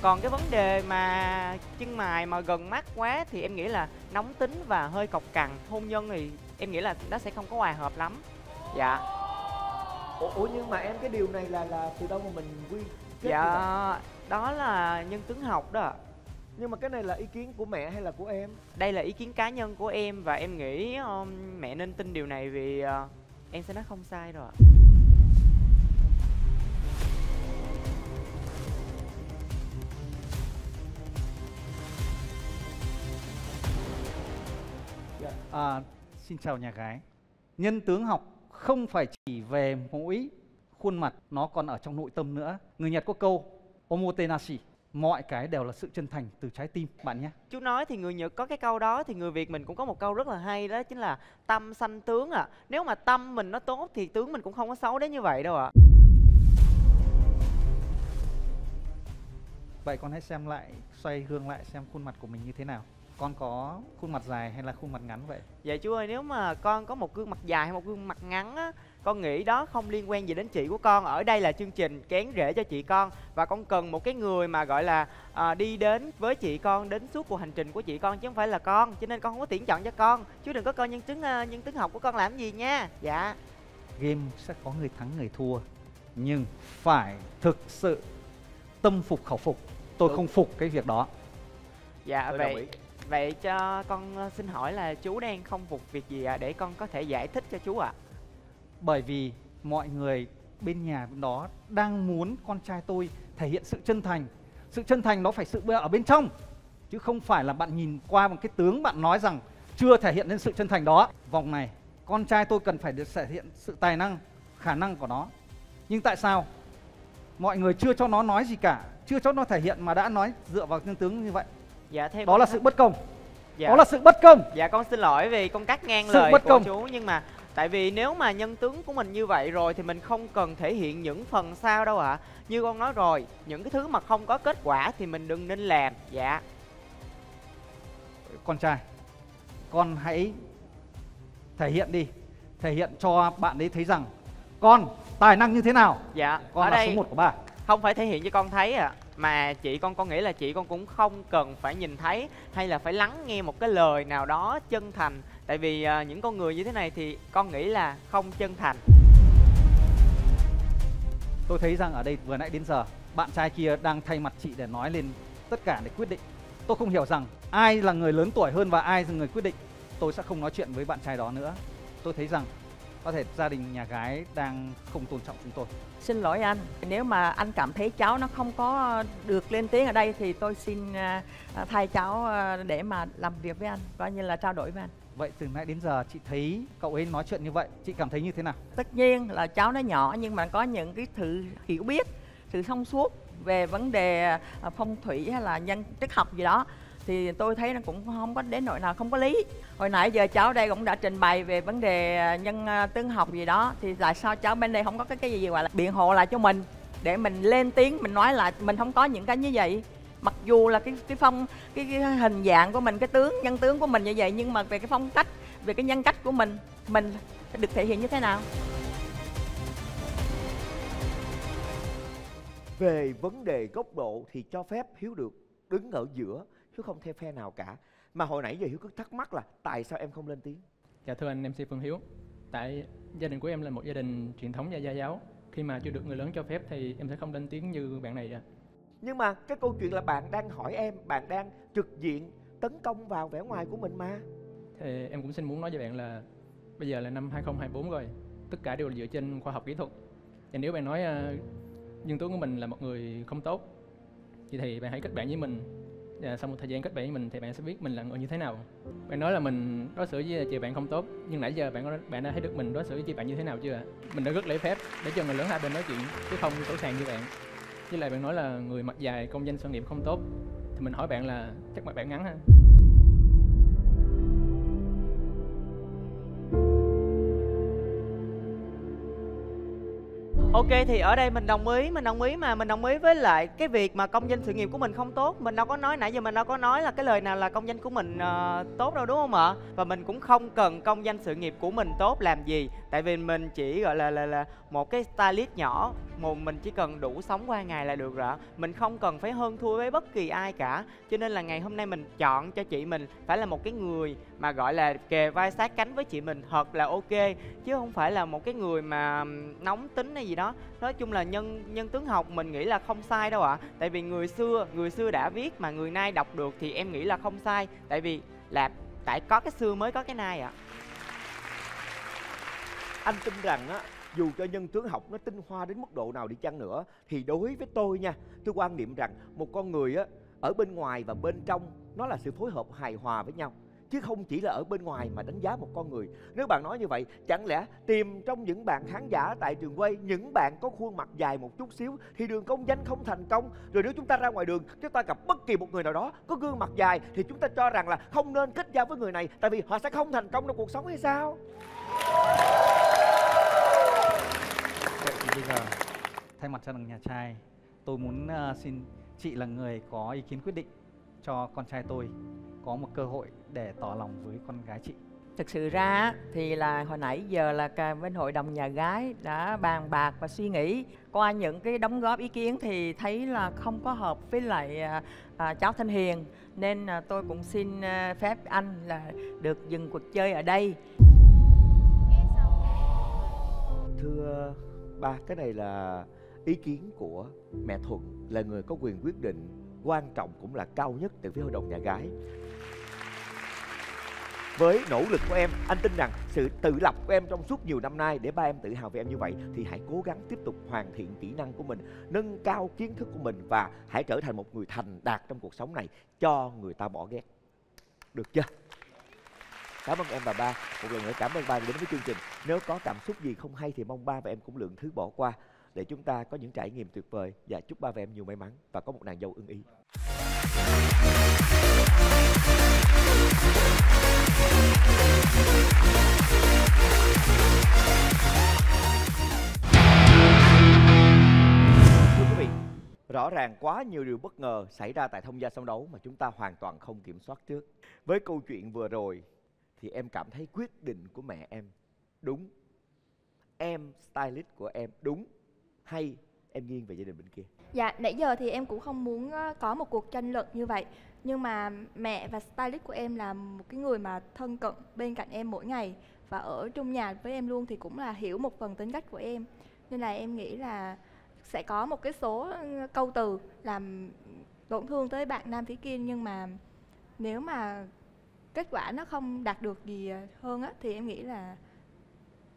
Còn cái vấn đề mà chân mày mà gần mắt quá thì em nghĩ là nóng tính và hơi cọc cằn. Hôn nhân thì em nghĩ là nó sẽ không có hòa hợp lắm. Dạ. Ủa nhưng mà em cái điều này là là từ đâu mà mình quy kết? Dạ đó là nhân tướng học đó. Nhưng mà cái này là ý kiến của mẹ hay là của em? Đây là ý kiến cá nhân của em và em nghĩ um, mẹ nên tin điều này vì uh, em sẽ nói không sai rồi ạ. À, xin chào nhà gái. Nhân tướng học không phải chỉ về mỗi khuôn mặt, nó còn ở trong nội tâm nữa. Người Nhật có câu omotenashi, mọi cái đều là sự chân thành từ trái tim bạn nhé. Chú nói thì người Nhật có cái câu đó, thì người Việt mình cũng có một câu rất là hay, đó chính là tâm sanh tướng ạ. À. Nếu mà tâm mình nó tốt thì tướng mình cũng không có xấu đến như vậy đâu ạ. À. Vậy con hãy xem lại, xoay gương lại xem khuôn mặt của mình như thế nào. Con có khuôn mặt dài hay là khuôn mặt ngắn vậy? Dạ chú ơi, nếu mà con có một gương mặt dài hay một gương mặt ngắn á, con nghĩ đó không liên quan gì đến chị của con. Ở đây là chương trình kén rễ cho chị con. Và con cần một cái người mà gọi là à, đi đến với chị con, đến suốt cuộc hành trình của chị con chứ không phải là con. Cho nên con không có tuyển chọn cho con. Chú đừng có coi nhân chứng uh, nhân tướng học của con làm gì nha. Dạ. Game sẽ có người thắng người thua, nhưng phải thực sự tâm phục khẩu phục. Tôi ừ. không phục cái việc đó. Dạ tôi vậy đồng ý. Vậy cho con xin hỏi là chú đang không phục việc gì ạ? À, để con có thể giải thích cho chú ạ. À. Bởi vì mọi người bên nhà đó đang muốn con trai tôi thể hiện sự chân thành. Sự chân thành nó phải sự ở bên trong, chứ không phải là bạn nhìn qua một cái tướng bạn nói rằng chưa thể hiện nên sự chân thành đó. Vòng này con trai tôi cần phải được thể hiện sự tài năng, khả năng của nó. Nhưng tại sao mọi người chưa cho nó nói gì cả, chưa cho nó thể hiện mà đã nói dựa vào nhân tướng như vậy? Dạ, theo đó là sự bất công. Dạ. Đó là sự bất công. Dạ con xin lỗi vì con cắt ngang sự lời của chú. Nhưng mà Tại vì nếu mà nhân tướng của mình như vậy rồi thì mình không cần thể hiện những phần sau đâu ạ. À. Như con nói rồi, những cái thứ mà không có kết quả thì mình đừng nên làm. Dạ. Con trai, con hãy thể hiện đi. Thể hiện cho bạn ấy thấy rằng con tài năng như thế nào. Dạ. Con ở là đây, số một của bà. Không phải thể hiện cho con thấy ạ. À. Mà chị con con nghĩ là chị con cũng không cần phải nhìn thấy hay là phải lắng nghe một cái lời nào đó chân thành. Tại vì à, những con người như thế này thì con nghĩ là không chân thành. Tôi thấy rằng ở đây vừa nãy đến giờ bạn trai kia đang thay mặt chị để nói lên tất cả để quyết định. Tôi không hiểu rằng ai là người lớn tuổi hơn và ai là người quyết định. Tôi sẽ không nói chuyện với bạn trai đó nữa. Tôi thấy rằng có thể gia đình nhà gái đang không tôn trọng chúng tôi. Xin lỗi anh, nếu mà anh cảm thấy cháu nó không có được lên tiếng ở đây thì tôi xin thay cháu để mà làm việc với anh, coi như là trao đổi với anh. Vậy từ nãy đến giờ chị thấy cậu ấy nói chuyện như vậy, chị cảm thấy như thế nào? Tất nhiên là cháu nó nhỏ nhưng mà có những cái sự hiểu biết, sự thông suốt về vấn đề phong thủy hay là nhân triết học gì đó. Thì tôi thấy nó cũng không có đến nỗi nào không có lý. Hồi nãy giờ cháu đây cũng đã trình bày về vấn đề nhân tướng học gì đó. Thì tại sao cháu bên đây không có cái, cái gì gọi là biện hộ lại cho mình, để mình lên tiếng, mình nói lại mình không có những cái như vậy. Mặc dù là cái, cái phong, cái, cái hình dạng của mình, cái tướng, nhân tướng của mình như vậy, nhưng mà về cái phong cách, về cái nhân cách của mình, mình được thể hiện như thế nào? Về vấn đề góc độ thì cho phép Hiếu được đứng ở giữa, chứ không theo phe nào cả. Mà hồi nãy giờ Hiếu cứ thắc mắc là tại sao em không lên tiếng? Dạ thưa anh em xê Phương Hiếu, tại gia đình của em là một gia đình truyền thống và gia giáo. Khi mà chưa được người lớn cho phép thì em sẽ không lên tiếng như bạn này ạ. Nhưng mà cái câu chuyện là bạn đang hỏi em, bạn đang trực diện tấn công vào vẻ ngoài của mình mà. Thì em cũng xin muốn nói với bạn là bây giờ là năm hai không hai tư rồi, tất cả đều là dựa trên khoa học kỹ thuật. Và nếu bạn nói uh, nhân tướng của mình là một người không tốt, vậy thì bạn hãy kết bạn với mình. Và sau một thời gian kết bạn với mình thì bạn sẽ biết mình là người như thế nào. Bạn nói là mình đối xử với chị bạn không tốt, nhưng nãy giờ bạn bạn đã thấy được mình đối xử với chị bạn như thế nào chưa? Mình đã rất lễ phép để cho người lớn hai bên nói chuyện, chứ không sổ sàng như bạn. Với lại bạn nói là người mặt dài, công danh sự nghiệp không tốt, thì mình hỏi bạn là chắc mặt bạn ngắn ha. Ok, thì ở đây mình đồng ý, mình đồng ý mà mình đồng ý với lại cái việc mà công danh sự nghiệp của mình không tốt. Mình đâu có nói, nãy giờ mình đâu có nói là cái lời nào là công danh của mình uh, tốt đâu, đúng không ạ? Và mình cũng không cần công danh sự nghiệp của mình tốt làm gì. Tại vì mình chỉ gọi là là, là một cái stylist nhỏ, mình chỉ cần đủ sống qua ngày là được rồi. Mình không cần phải hơn thua với bất kỳ ai cả. Cho nên là ngày hôm nay mình chọn cho chị mình phải là một cái người mà gọi là kề vai sát cánh với chị mình thật là ok. Chứ không phải là một cái người mà nóng tính hay gì đó. Nói chung là nhân nhân tướng học mình nghĩ là không sai đâu ạ. À. Tại vì người xưa người xưa đã viết mà người nay đọc được thì em nghĩ là không sai. Tại vì là tại có cái xưa mới có cái nay ạ. À. Anh tin rằng á, dù cho nhân tướng học nó tinh hoa đến mức độ nào đi chăng nữa thì đối với tôi nha, tôi quan niệm rằng một con người á, ở bên ngoài và bên trong nó là sự phối hợp hài hòa với nhau. Chứ không chỉ là ở bên ngoài mà đánh giá một con người. Nếu bạn nói như vậy, chẳng lẽ tìm trong những bạn khán giả tại trường quay, những bạn có khuôn mặt dài một chút xíu thì đường công danh không thành công. Rồi nếu chúng ta ra ngoài đường, chúng ta gặp bất kỳ một người nào đó có gương mặt dài thì chúng ta cho rằng là không nên kết giao với người này, tại vì họ sẽ không thành công trong cuộc sống hay sao? Vậy thì bây giờ thay mặt cho nhà trai, tôi muốn uh, xin chị là người có ý kiến quyết định cho con trai tôi có một cơ hội để tỏ lòng với con gái chị. Thực sự ra thì là hồi nãy giờ là bên hội đồng nhà gái đã bàn bạc và suy nghĩ. Qua những cái đóng góp ý kiến thì thấy là không có hợp với lại à, cháu Thanh Hiền. Nên à, tôi cũng xin à, phép anh là được dừng cuộc chơi ở đây. Thưa ba, cái này là ý kiến của mẹ Thuận, là người có quyền quyết định quan trọng cũng là cao nhất từ phía hội đồng nhà gái. Với nỗ lực của em, anh tin rằng sự tự lập của em trong suốt nhiều năm nay để ba em tự hào về em như vậy thì hãy cố gắng tiếp tục hoàn thiện kỹ năng của mình, nâng cao kiến thức của mình và hãy trở thành một người thành đạt trong cuộc sống này cho người ta bỏ ghét. Được chưa? Cảm ơn em và ba. Một lần nữa cảm ơn ba đã đến với chương trình. Nếu có cảm xúc gì không hay thì mong ba và em cũng lượng thứ bỏ qua để chúng ta có những trải nghiệm tuyệt vời. Và chúc ba và em nhiều may mắn và có một nàng dâu ưng ý. We'll be right back. rõ ràng quá nhiều điều bất ngờ xảy ra tại Thông gia song đấu mà chúng ta hoàn toàn không kiểm soát trước. Với câu chuyện vừa rồi thì em cảm thấy quyết định của mẹ em đúng, em stylist của em đúng, hay em nghiêng về gia đình bên kia? Dạ, nãy giờ thì em cũng không muốn có một cuộc tranh luận như vậy. Nhưng mà mẹ và stylist của em là một cái người mà thân cận bên cạnh em mỗi ngày và ở trong nhà với em luôn, thì cũng là hiểu một phần tính cách của em. Nên là em nghĩ là sẽ có một cái số câu từ làm tổn thương tới bạn nam phía kia, nhưng mà nếu mà kết quả nó không đạt được gì hơn á, thì em nghĩ là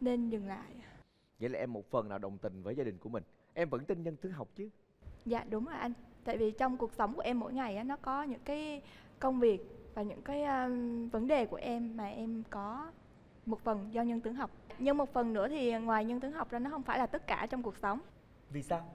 nên dừng lại. Vậy là em một phần nào đồng tình với gia đình của mình. Em vẫn tin nhân tướng học chứ? Dạ đúng rồi anh. Tại vì trong cuộc sống của em mỗi ngày á, nó có những cái công việc và những cái um, vấn đề của em mà em có một phần do nhân tướng học. Nhưng một phần nữa thì ngoài nhân tướng học ra, nó không phải là tất cả trong cuộc sống. Vì sao?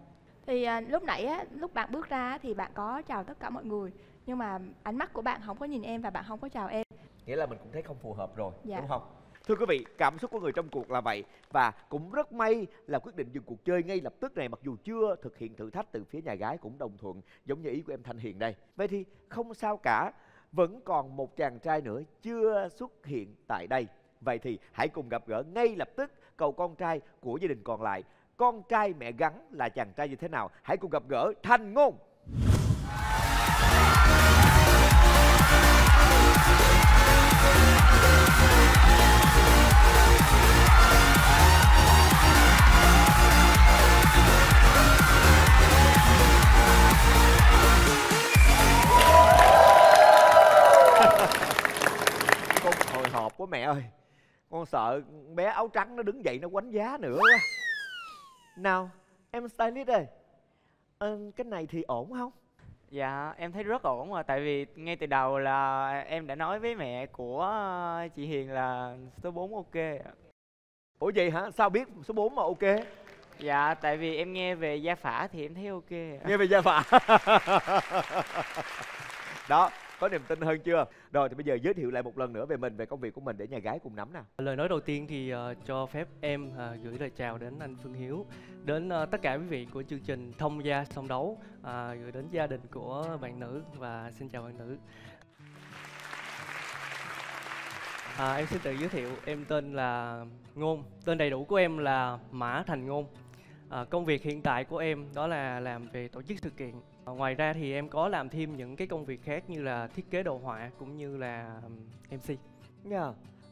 Thì à, lúc nãy á, lúc bạn bước ra thì bạn có chào tất cả mọi người, nhưng mà ánh mắt của bạn không có nhìn em và bạn không có chào em. Nghĩa là mình cũng thấy không phù hợp rồi, dạ, đúng không? Thưa quý vị, cảm xúc của người trong cuộc là vậy. Và cũng rất may là quyết định dừng cuộc chơi ngay lập tức này, mặc dù chưa thực hiện thử thách từ phía nhà gái cũng đồng thuận giống như ý của em Thanh Hiền đây. Vậy thì không sao cả, vẫn còn một chàng trai nữa chưa xuất hiện tại đây. Vậy thì hãy cùng gặp gỡ ngay lập tức cậu con trai của gia đình còn lại. Con trai mẹ Gắng là chàng trai như thế nào? Hãy cùng gặp gỡ Thành Ngôn. Con hồi hộp quá mẹ ơi. Con sợ bé áo trắng nó đứng dậy nó quánh giá nữa quá. Nào, em stylist ơi, à, cái này thì ổn không? Dạ, em thấy rất ổn rồi. Tại vì ngay từ đầu là em đã nói với mẹ của chị Hiền là số bốn ok. Ủa vậy hả? Sao biết số bốn mà ok? Dạ, tại vì em nghe về gia phả thì em thấy ok. Nghe về gia phả. Đó, có niềm tin hơn chưa? Rồi thì bây giờ giới thiệu lại một lần nữa về mình, về công việc của mình để nhà gái cùng nắm nào. Lời nói đầu tiên thì uh, cho phép em uh, gửi lời chào đến anh Phương Hiếu, đến uh, tất cả quý vị của chương trình Thông gia song đấu, uh, gửi đến gia đình của bạn nữ và xin chào bạn nữ. À, em xin tự giới thiệu, em tên là Ngôn, tên đầy đủ của em là Mã Thành Ngôn. À, công việc hiện tại của em đó là làm về tổ chức sự kiện. À, ngoài ra thì em có làm thêm những cái công việc khác như là thiết kế đồ họa cũng như là em xê. Yeah.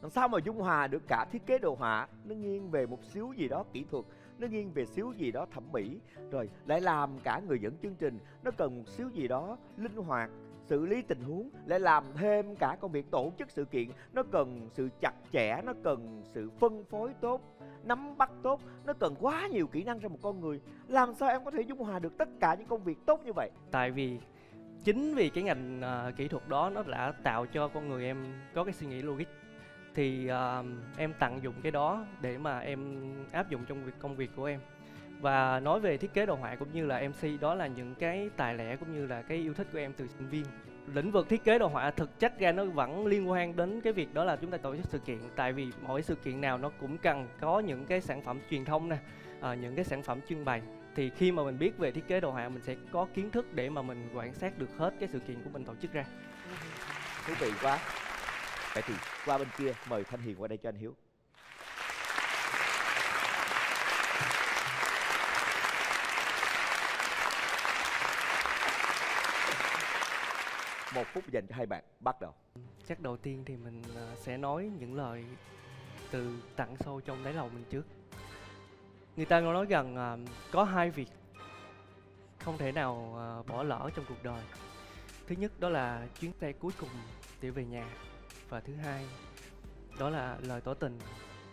Làm sao mà dung hòa được cả thiết kế đồ họa, nó nghiêng về một xíu gì đó kỹ thuật, nó nghiêng về xíu gì đó thẩm mỹ, rồi lại làm cả người dẫn chương trình, nó cần một xíu gì đó linh hoạt, xử lý tình huống, lại làm thêm cả công việc tổ chức sự kiện, nó cần sự chặt chẽ, nó cần sự phân phối tốt, nắm bắt tốt, nó cần quá nhiều kỹ năng cho một con người. Làm sao em có thể dung hòa được tất cả những công việc tốt như vậy? Tại vì chính vì cái ngành uh, kỹ thuật đó nó đã tạo cho con người em có cái suy nghĩ logic. Thì uh, em tận dụng cái đó để mà em áp dụng trong việc công việc của em. Và nói về thiết kế đồ họa cũng như là em xê, đó là những cái tài lẻ cũng như là cái yêu thích của em từ sinh viên. Lĩnh vực thiết kế đồ họa thực chất ra nó vẫn liên quan đến cái việc đó là chúng ta tổ chức sự kiện. Tại vì mỗi sự kiện nào nó cũng cần có những cái sản phẩm truyền thông nè, à, những cái sản phẩm trưng bày. Thì khi mà mình biết về thiết kế đồ họa, mình sẽ có kiến thức để mà mình quan sát được hết cái sự kiện của mình tổ chức ra. Thú vị quá. Vậy thì qua bên kia, mời Thanh Hiền qua đây cho anh Hiếu. Một phút dành cho hai bạn, bắt đầu. Chắc đầu tiên thì mình sẽ nói những lời từ tận sâu trong đáy lòng mình trước. Người ta nói rằng có hai việc không thể nào bỏ lỡ trong cuộc đời. Thứ nhất đó là chuyến xe cuối cùng để về nhà. Và thứ hai đó là lời tỏ tình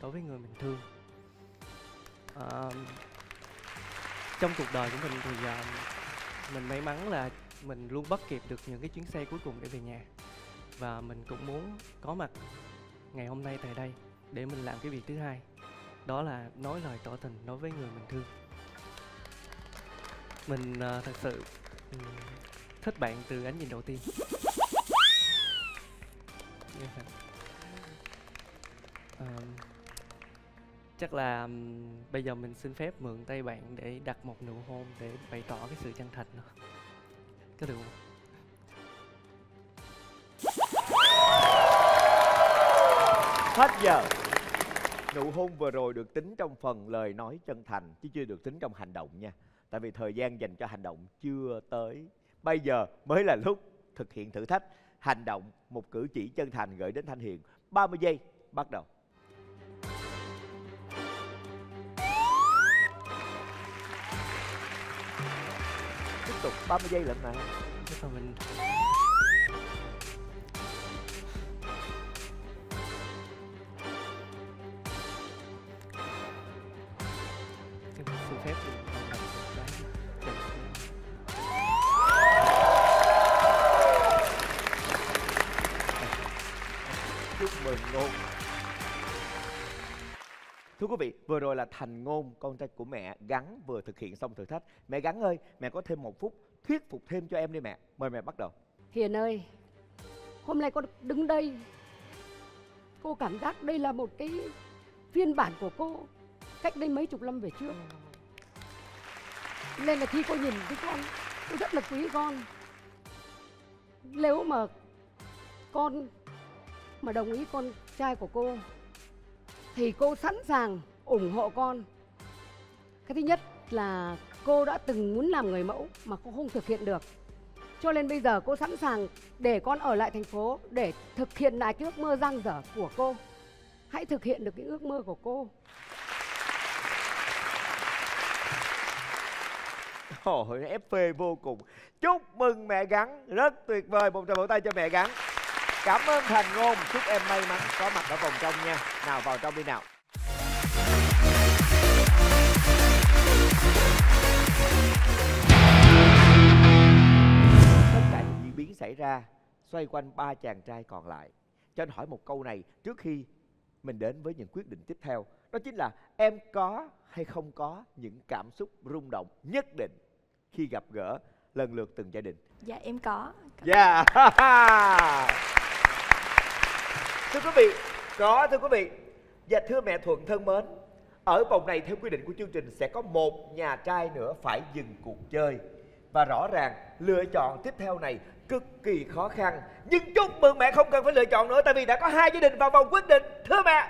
đối với người mình thương. À, trong cuộc đời của mình thì mình may mắn là mình luôn bắt kịp được những cái chuyến xe cuối cùng để về nhà. Và mình cũng muốn có mặt ngày hôm nay tại đây để mình làm cái việc thứ hai, đó là nói lời tỏ tình đối với người mình thương. Mình uh, thật sự um, thích bạn từ ánh nhìn đầu tiên. uh, Chắc là bây giờ mình xin phép mượn tay bạn để đặt một nụ hôn để bày tỏ cái sự chân thành nữa. Có được không? Hết giờ. Nụ hôn vừa rồi được tính trong phần lời nói chân thành chứ chưa được tính trong hành động nha. Tại vì thời gian dành cho hành động chưa tới. Bây giờ mới là lúc thực hiện thử thách hành động một cử chỉ chân thành gửi đến Thanh Hiền. ba mươi giây bắt đầu. Tiếp tục ba mươi giây lần này. Chắc là mình vừa rồi là Thành Ngôn, con trai của mẹ Gắn, vừa thực hiện xong thử thách. Mẹ Gắn ơi, mẹ có thêm một phút thuyết phục thêm cho em đi mẹ. Mời mẹ bắt đầu. Hiền ơi, hôm nay con đứng đây, cô cảm giác đây là một cái phiên bản của cô cách đây mấy chục năm về trước. Nên là khi cô nhìn thấy con, cô rất là quý con. Nếu mà con mà đồng ý con trai của cô thì cô sẵn sàng ủng hộ con. Cái thứ nhất là cô đã từng muốn làm người mẫu mà cô không thực hiện được, cho nên bây giờ cô sẵn sàng để con ở lại thành phố để thực hiện lại cái ước mơ dang dở của cô. Hãy thực hiện được cái ước mơ của cô. Ôi, ép phê vô cùng. Chúc mừng mẹ Gắn, rất tuyệt vời. Một tràng vỗ tay cho mẹ Gắn. Cảm ơn Thành Ngôn, chúc em may mắn có mặt ở vòng trong nha. Nào vào trong đi nào. Tất cả những diễn biến xảy ra xoay quanh ba chàng trai còn lại. Cho anh hỏi một câu này trước khi mình đến với những quyết định tiếp theo. Đó chính là em có hay không có những cảm xúc rung động nhất định khi gặp gỡ lần lượt từng gia đình? Dạ em có. Dạ. Thưa quý vị, có thưa quý vị. Và thưa mẹ Thuận thân mến, ở vòng này theo quy định của chương trình sẽ có một nhà trai nữa phải dừng cuộc chơi. Và rõ ràng lựa chọn tiếp theo này cực kỳ khó khăn. Nhưng chúc mừng mẹ không cần phải lựa chọn nữa, tại vì đã có hai gia đình vào vòng quyết định. Thưa mẹ,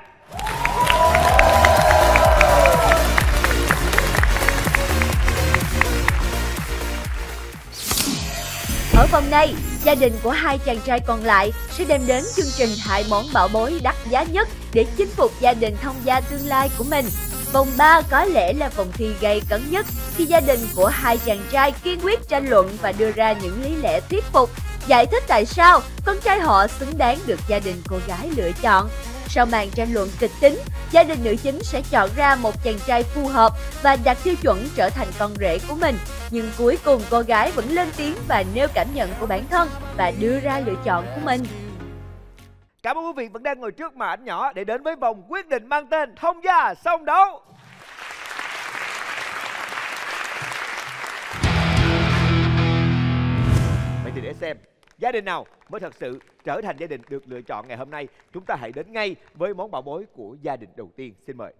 ở vòng này, gia đình của hai chàng trai còn lại sẽ đem đến chương trình hai món bảo bối đắt giá nhất để chinh phục gia đình thông gia tương lai của mình. Vòng ba có lẽ là vòng thi gay cấn nhất khi gia đình của hai chàng trai kiên quyết tranh luận và đưa ra những lý lẽ thuyết phục, giải thích tại sao con trai họ xứng đáng được gia đình cô gái lựa chọn. Sau màn tranh luận kịch tính, gia đình nữ chính sẽ chọn ra một chàng trai phù hợp và đạt tiêu chuẩn trở thành con rể của mình. Nhưng cuối cùng cô gái vẫn lên tiếng và nêu cảm nhận của bản thân và đưa ra lựa chọn của mình. Cảm ơn quý vị vẫn đang ngồi trước màn ảnh nhỏ để đến với vòng quyết định mang tên Thông gia song đấu. Vậy thì để xem gia đình nào mới thật sự trở thành gia đình được lựa chọn ngày hôm nay. Chúng ta hãy đến ngay với món bảo bối của gia đình đầu tiên. Xin mời.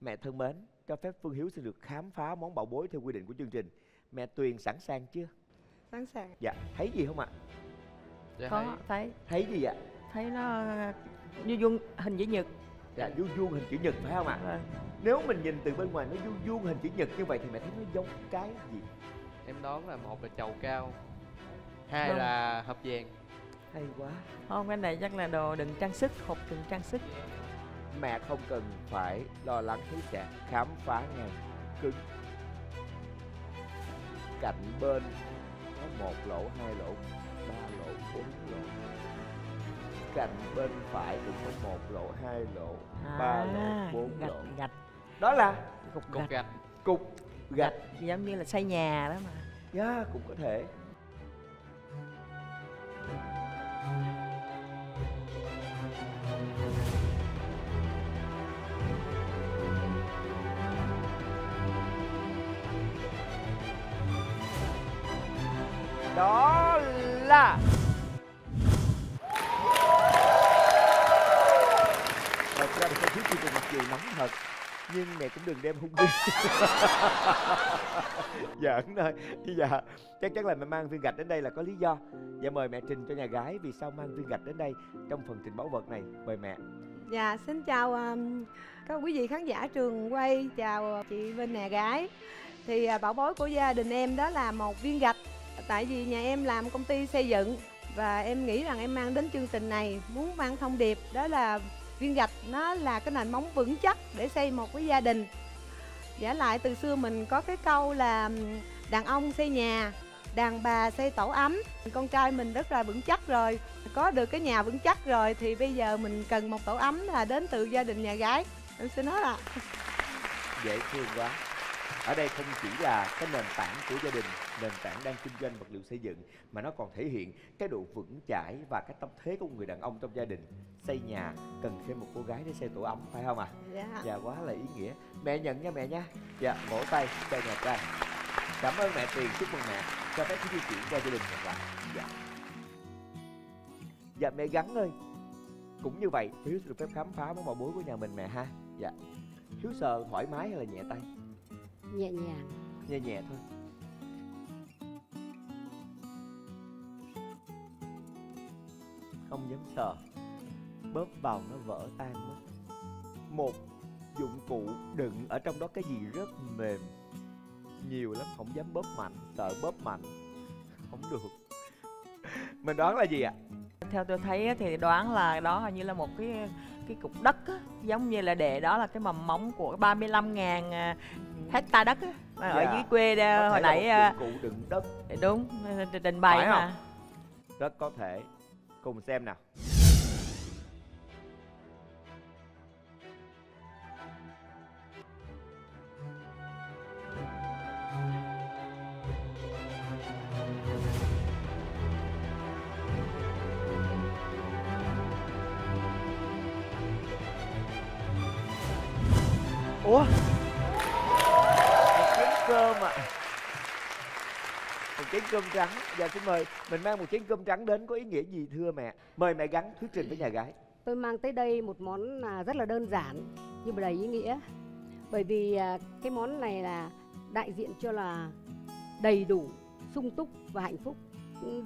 Mẹ thân mến, cho phép Phương Hiếu sẽ được khám phá món bảo bối theo quy định của chương trình. Mẹ Tuyền sẵn sàng chưa? Sẵn sàng. Dạ, thấy gì không ạ? À? Có, thấy. Thấy gì ạ? À? Thấy nó vuông vuông hình chữ nhật. Dạ, vuông vuông hình chữ nhật phải không ạ? À? Nếu mình nhìn từ bên ngoài nó vuông vuông hình chữ nhật như vậy thì mẹ thấy nó giống cái gì? Em đoán là một là chầu cao, hai không. Là hộp vàng. Hay quá. Không, cái này chắc là đồ đựng trang sức, hộp đựng trang sức. Mẹ không cần phải lo lắng, thứ sẽ khám phá ngay. Cứng cạnh bên có một lỗ, hai lỗ, ba lỗ, bốn lỗ. Cạnh bên phải cũng có một lỗ, hai lỗ, à, ba lỗ, bốn gạch, lỗ. Gạch. Đó là cục, cục gạch. gạch. Cục gạch. gạch. Giống như là xây nhà đó mà. Dạ, yeah, cũng có thể. Đó là thật ra thì không thiếu chương trình mặc dù nóng thật nhưng mẹ cũng đừng đem hung khí. Giỡn thôi. Dạ, chắc chắn là mẹ mang viên gạch đến đây là có lý do. Dạ, mời mẹ trình cho nhà gái vì sao mang viên gạch đến đây trong phần trình báu vật này. Mời mẹ. Dạ, xin chào um, các quý vị khán giả trường quay. Chào chị bên nhà gái. Thì uh, bảo bối của gia đình em đó là một viên gạch. Tại vì nhà em làm công ty xây dựng, và em nghĩ rằng em mang đến chương trình này muốn mang thông điệp đó là viên gạch nó là cái nền móng vững chắc để xây một cái gia đình. Giả lại từ xưa mình có cái câu là đàn ông xây nhà, đàn bà xây tổ ấm. Con trai mình rất là vững chắc rồi, có được cái nhà vững chắc rồi, thì bây giờ mình cần một tổ ấm là đến từ gia đình nhà gái. Em xin nói ạ. Dễ thương quá. Ở đây không chỉ là cái nền tảng của gia đình, nền tảng đang kinh doanh vật liệu xây dựng, mà nó còn thể hiện cái độ vững chãi và cái tâm thế của người đàn ông trong gia đình. Xây nhà cần thêm một cô gái để xây tổ ấm, phải không ạ? À? Dạ. Dạ, quá là ý nghĩa. Mẹ nhận nha mẹ nha. Dạ, vỗ tay cho nhà trai. Cảm ơn mẹ Tiền, chúc mừng mẹ. Cho phép di chuyển qua gia đình thật là. Dạ. Dạ, mẹ Gắn ơi, cũng như vậy Hiếu sẽ được phép khám phá món bảo bối của nhà mình mẹ ha. Dạ. Hiếu sờ thoải mái hay là nhẹ tay? Nhẹ nhàng. Nhẹ nhẹ thôi. Không dám sờ, bóp vào nó vỡ tan mất. Một dụng cụ đựng ở trong đó cái gì rất mềm, nhiều lắm, không dám bóp mạnh, sợ bóp mạnh không được. Mình đoán là gì ạ? Theo tôi thấy thì đoán là đó hình như là một cái cái cục đất á, giống như là để đó là cái mầm móng của ba mươi lăm ngàn hecta đất á, mà dạ, ở dưới quê đó, hồi nãy cụ đựng đất. Đúng, trình bày phải mà. Không? Rất có thể. Cùng xem nào. Ủa? Một chén cơm ạ. À. Một chén cơm trắng. Dạ, xin mời. Mình mang một chén cơm trắng đến có ý nghĩa gì thưa mẹ? Mời mẹ Gắn thuyết trình với nhà gái. Tôi mang tới đây một món rất là đơn giản nhưng mà đầy ý nghĩa. Bởi vì cái món này là đại diện cho là đầy đủ, sung túc và hạnh phúc.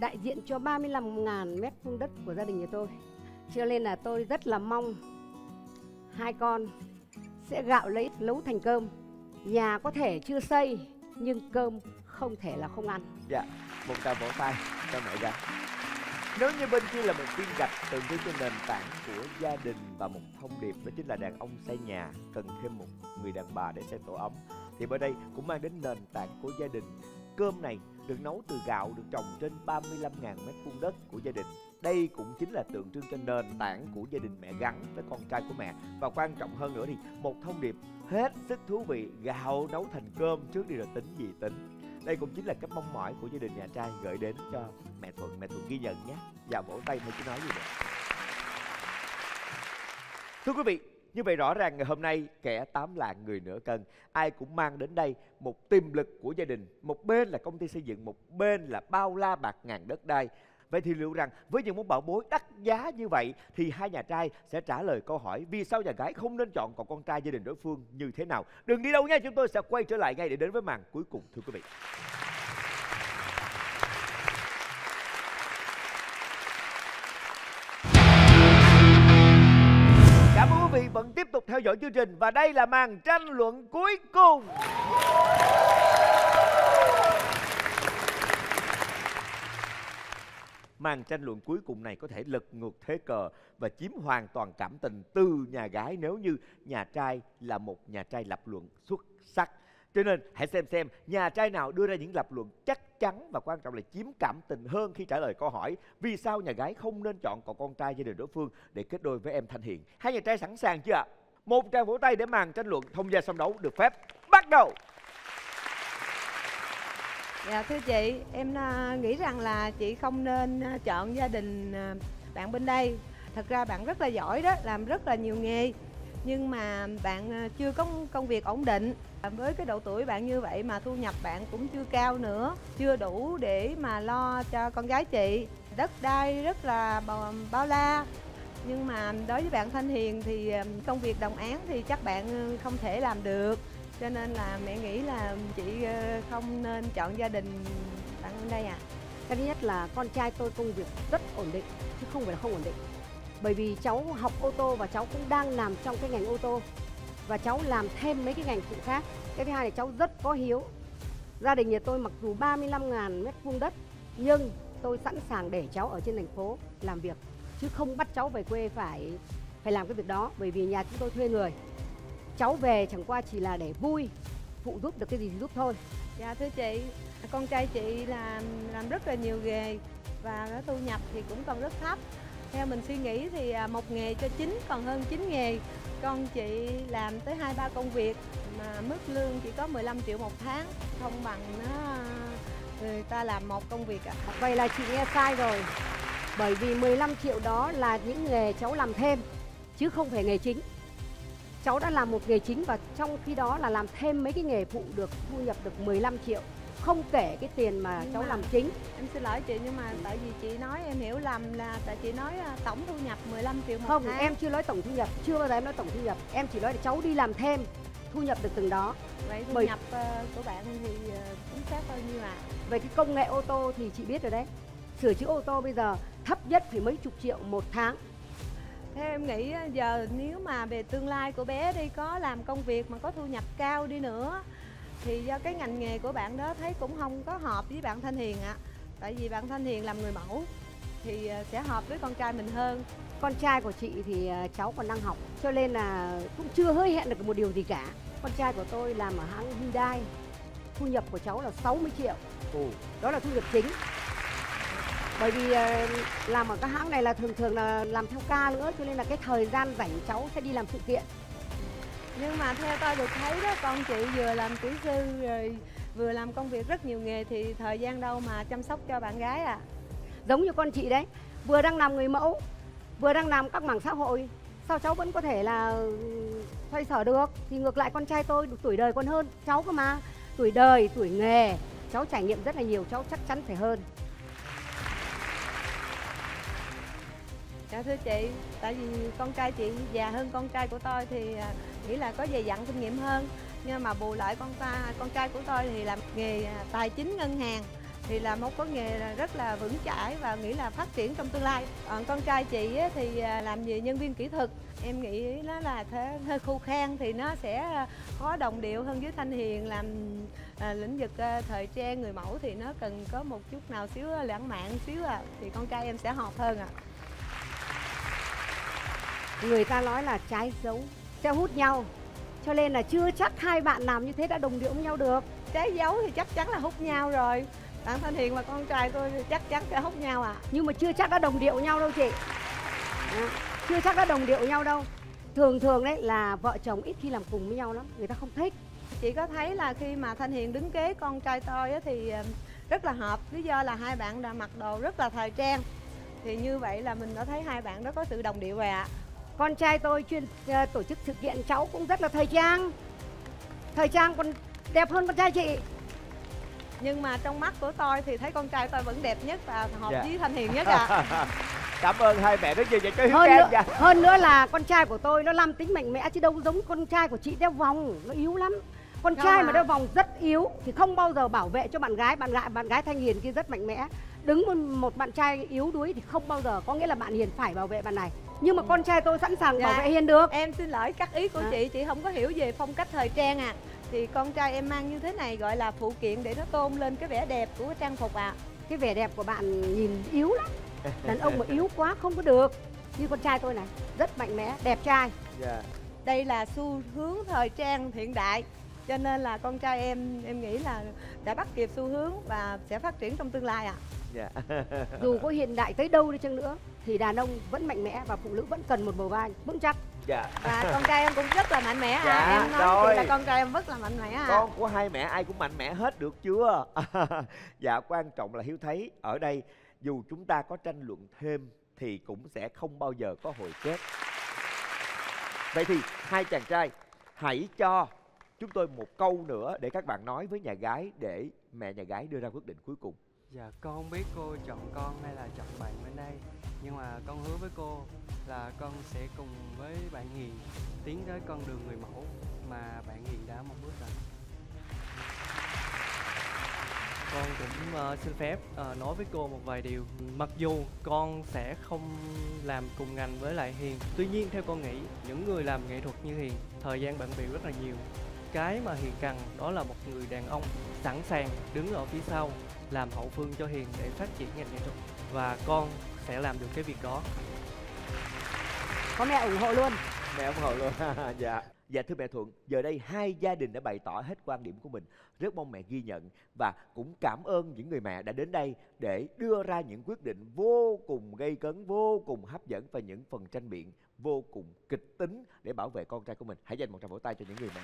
Đại diện cho ba mươi lăm ngàn mét vuông đất của gia đình nhà tôi. Cho nên là tôi rất là mong hai con sẽ gạo lấy nấu thành cơm. Nhà có thể chưa xây nhưng cơm không thể là không ăn. Dạ, một tràng vỗ tay cho mẹ Gắn. Nếu như bên kia là một viên gạch tượng trưng cho nền tảng của gia đình và một thông điệp đó chính là đàn ông xây nhà cần thêm một người đàn bà để xây tổ ấm, thì bên đây cũng mang đến nền tảng của gia đình. Cơm này được nấu từ gạo được trồng trên ba mươi lăm ngàn mét vuông đất của gia đình. Đây cũng chính là tượng trưng cho nền tảng của gia đình mẹ Gắn với con trai của mẹ. Và quan trọng hơn nữa thì một thông điệp hết sức thú vị: gạo nấu thành cơm trước đi rồi tính gì tính. Đây cũng chính là cái mong mỏi của gia đình nhà trai gửi đến cho mẹ Thuận. Mẹ Thuận ghi nhận nhé. Và vỗ tay thôi chứ nói gì nữa. Thưa quý vị, như vậy rõ ràng ngày hôm nay kẻ tám lạng người nửa cân, ai cũng mang đến đây một tiềm lực của gia đình. Một bên là công ty xây dựng, một bên là bao la bạc ngàn đất đai. Vậy thì liệu rằng với những món bảo bối đắt giá như vậy thì hai nhà trai sẽ trả lời câu hỏi vì sao nhà gái không nên chọn cậu con trai gia đình đối phương như thế nào? Đừng đi đâu nha, chúng tôi sẽ quay trở lại ngay để đến với màn cuối cùng thưa quý vị. Cảm ơn quý vị vẫn tiếp tục theo dõi chương trình và đây là màn tranh luận cuối cùng. Màn tranh luận cuối cùng này có thể lật ngược thế cờ và chiếm hoàn toàn cảm tình từ nhà gái nếu như nhà trai là một nhà trai lập luận xuất sắc. Cho nên hãy xem xem nhà trai nào đưa ra những lập luận chắc chắn và quan trọng là chiếm cảm tình hơn khi trả lời câu hỏi vì sao nhà gái không nên chọn cậu con trai gia đình đối phương để kết đôi với em Thanh Hiền. Hai nhà trai sẵn sàng chưa ạ? Một tràng vỗ tay để màn tranh luận thông gia song đấu được phép bắt đầu. Dạ thưa chị, em nghĩ rằng là chị không nên chọn gia đình bạn bên đây. Thật ra bạn rất là giỏi đó, làm rất là nhiều nghề, nhưng mà bạn chưa có công việc ổn định. Với cái độ tuổi bạn như vậy mà thu nhập bạn cũng chưa cao nữa, chưa đủ để mà lo cho con gái chị. Đất đai rất là bao la, Nhưng mà đối với bạn Thanh Hiền thì công việc đồng án thì chắc bạn không thể làm được. Cho nên là mẹ nghĩ là chị không nên chọn gia đình bạn đây ạ. Cái thứ nhất là con trai tôi công việc rất ổn định, chứ không phải là không ổn định. Bởi vì cháu học ô tô và cháu cũng đang làm trong cái ngành ô tô. Và cháu làm thêm mấy cái ngành phụ khác. Cái thứ hai là cháu rất có hiếu. Gia đình nhà tôi mặc dù ba mươi lăm nghìn mét vuông đất, nhưng tôi sẵn sàng để cháu ở trên thành phố làm việc, chứ không bắt cháu về quê phải phải làm cái việc đó. Bởi vì nhà chúng tôi thuê người, cháu về chẳng qua chỉ là để vui, phụ giúp được cái gì thì giúp thôi. Dạ thưa chị, con trai chị là làm rất là nhiều nghề và nó thu nhập thì cũng còn rất thấp. Theo mình suy nghĩ thì một nghề cho chín còn hơn chín nghề. Con chị làm tới hai ba công việc mà mức lương chỉ có mười lăm triệu một tháng, không bằng nó người ta làm một công việc ạ. Vậy là chị nghe sai rồi. Bởi vì mười lăm triệu đó là những nghề cháu làm thêm, chứ không phải nghề chính. Cháu đã làm một nghề chính và trong khi đó là làm thêm mấy cái nghề phụ được thu nhập được mười lăm triệu. Không kể cái tiền mà nhưng cháu mà, làm chính. Em xin lỗi chị, nhưng mà tại vì chị nói em hiểu lầm là tại chị nói tổng thu nhập mười lăm triệu một không, tháng. Không, em chưa nói tổng thu nhập, chưa bao giờ em nói tổng thu nhập. Em chỉ nói là cháu đi làm thêm, thu nhập được từng đó. Vậy thu Bởi... nhập của bạn thì chính xác bao nhiêu ạ? À? Về cái công nghệ ô tô thì chị biết rồi đấy. Sửa chữa ô tô bây giờ thấp nhất phải mấy chục triệu một tháng. Thế em nghĩ giờ nếu mà về tương lai của bé đi, có làm công việc mà có thu nhập cao đi nữa thì do cái ngành nghề của bạn đó thấy cũng không có hợp với bạn Thanh Hiền ạ. À. Tại vì bạn Thanh Hiền làm người mẫu thì sẽ hợp với con trai mình hơn. Con trai của chị thì cháu còn đang học, cho nên là cũng chưa hứa hẹn được một điều gì cả. Con trai của tôi làm ở hãng Hyundai, thu nhập của cháu là sáu mươi triệu. Ừ. Đó là thu nhập chính. Bởi vì làm ở các hãng này là thường thường là làm theo ca nữa, cho nên là cái thời gian rảnh cháu sẽ đi làm sự kiện. Nhưng mà theo tôi được thấy đó, con chị vừa làm kỹ sư rồi vừa làm công việc rất nhiều nghề thì thời gian đâu mà chăm sóc cho bạn gái à? Giống như con chị đấy, vừa đang làm người mẫu, vừa đang làm các mảng xã hội, sao cháu vẫn có thể là xoay sở được? Thì ngược lại con trai tôi được tuổi đời còn hơn cháu cơ mà. Tuổi đời, tuổi nghề, cháu trải nghiệm rất là nhiều, cháu chắc chắn phải hơn. Dạ thưa chị, tại vì con trai chị già hơn con trai của tôi thì nghĩ là có dày dặn kinh nghiệm hơn. Nhưng mà bù lại con ta con trai của tôi thì làm nghề tài chính ngân hàng, thì là một cái nghề rất là vững chãi và nghĩ là phát triển trong tương lai. Còn con trai chị thì làm về nhân viên kỹ thuật, em nghĩ nó là thế, hơi khô khan thì nó sẽ khó đồng điệu hơn với Thanh Hiền. Làm à, lĩnh vực thời trang người mẫu thì nó cần có một chút nào xíu lãng mạn xíu à, thì con trai em sẽ hợp hơn ạ. À. Người ta nói là trái dấu sẽ hút nhau, cho nên là chưa chắc hai bạn làm như thế đã đồng điệu với nhau được. Trái dấu thì chắc chắn là hút nhau rồi. Bạn Thanh Hiền và con trai tôi thì chắc chắn sẽ hút nhau à. Nhưng mà chưa chắc đã đồng điệu nhau đâu chị. À, chưa chắc đã đồng điệu nhau đâu. Thường thường đấy là vợ chồng ít khi làm cùng với nhau lắm, người ta không thích. Chị có thấy là khi mà Thanh Hiền đứng kế con trai tôi thì rất là hợp. Lý do là hai bạn đã mặc đồ rất là thời trang. Thì như vậy là mình đã thấy hai bạn đó có sự đồng điệu rồi ạ. À. Con trai tôi chuyên uh, tổ chức sự kiện, cháu cũng rất là thời trang. Thời trang còn đẹp hơn con trai chị. Nhưng mà trong mắt của tôi thì thấy con trai tôi vẫn đẹp nhất và hợp yeah. với Thanh Hiền nhất ạ. À. Cảm ơn hai mẹ rất nhiều những cái hơn nữa, dạ. hơn nữa là con trai của tôi nó nam tính mạnh mẽ chứ đâu giống con trai của chị đeo vòng, nó yếu lắm. Con không trai à. mà đeo vòng rất yếu thì không bao giờ bảo vệ cho bạn gái, bạn gái bạn gái Thanh Hiền kia rất mạnh mẽ. Đứng một bạn trai yếu đuối thì không bao giờ, có nghĩa là bạn Hiền phải bảo vệ bạn này. Nhưng mà con trai tôi sẵn sàng dạ. bảo vệ Hiền được. Em xin lỗi các ý của à. chị, chị không có hiểu về phong cách thời trang à. Thì con trai em mang như thế này gọi là phụ kiện để nó tôn lên cái vẻ đẹp của cái trang phục ạ. À. Cái vẻ đẹp của bạn nhìn yếu lắm. Đàn ông mà yếu quá không có được. Như con trai tôi này, rất mạnh mẽ, đẹp trai. Dạ. Đây là xu hướng thời trang hiện đại. Cho nên là con trai em, em nghĩ là đã bắt kịp xu hướng và sẽ phát triển trong tương lai ạ. À. Dạ. Dù có hiện đại tới đâu đi chăng nữa thì đàn ông vẫn mạnh mẽ và phụ nữ vẫn cần một bờ vai vững chắc. Dạ. Và con trai em cũng rất là mạnh mẽ à. Dạ, em nói rồi. Chị là con trai em rất là mạnh mẽ à. Con của hai mẹ ai cũng mạnh mẽ hết được chưa? Dạ, quan trọng là Hiếu thấy ở đây dù chúng ta có tranh luận thêm thì cũng sẽ không bao giờ có hồi kết. Vậy thì hai chàng trai hãy cho chúng tôi một câu nữa để các bạn nói với nhà gái để mẹ nhà gái đưa ra quyết định cuối cùng. Dạ, con không biết cô chọn con hay là chọn bạn bên đây. Nhưng mà con hứa với cô là con sẽ cùng với bạn Hiền tiến tới con đường người mẫu mà bạn Hiền đã mong ước rồi. Con cũng uh, xin phép uh, nói với cô một vài điều. Mặc dù con sẽ không làm cùng ngành với lại Hiền, tuy nhiên theo con nghĩ những người làm nghệ thuật như Hiền, thời gian bận bịu rất là nhiều. Cái mà Hiền cần đó là một người đàn ông sẵn sàng đứng ở phía sau, làm hậu phương cho Hiền để phát triển ngành nghệ thuật. Và con sẽ làm được cái việc đó. Có mẹ ủng hộ luôn. Mẹ ủng hộ luôn. Dạ. Dạ thưa mẹ Thuận, giờ đây hai gia đình đã bày tỏ hết quan điểm của mình. Rất mong mẹ ghi nhận và cũng cảm ơn những người mẹ đã đến đây để đưa ra những quyết định vô cùng gây cấn, vô cùng hấp dẫn và những phần tranh biện vô cùng kịch tính để bảo vệ con trai của mình. Hãy dành một tràng vỗ tay cho những người mẹ.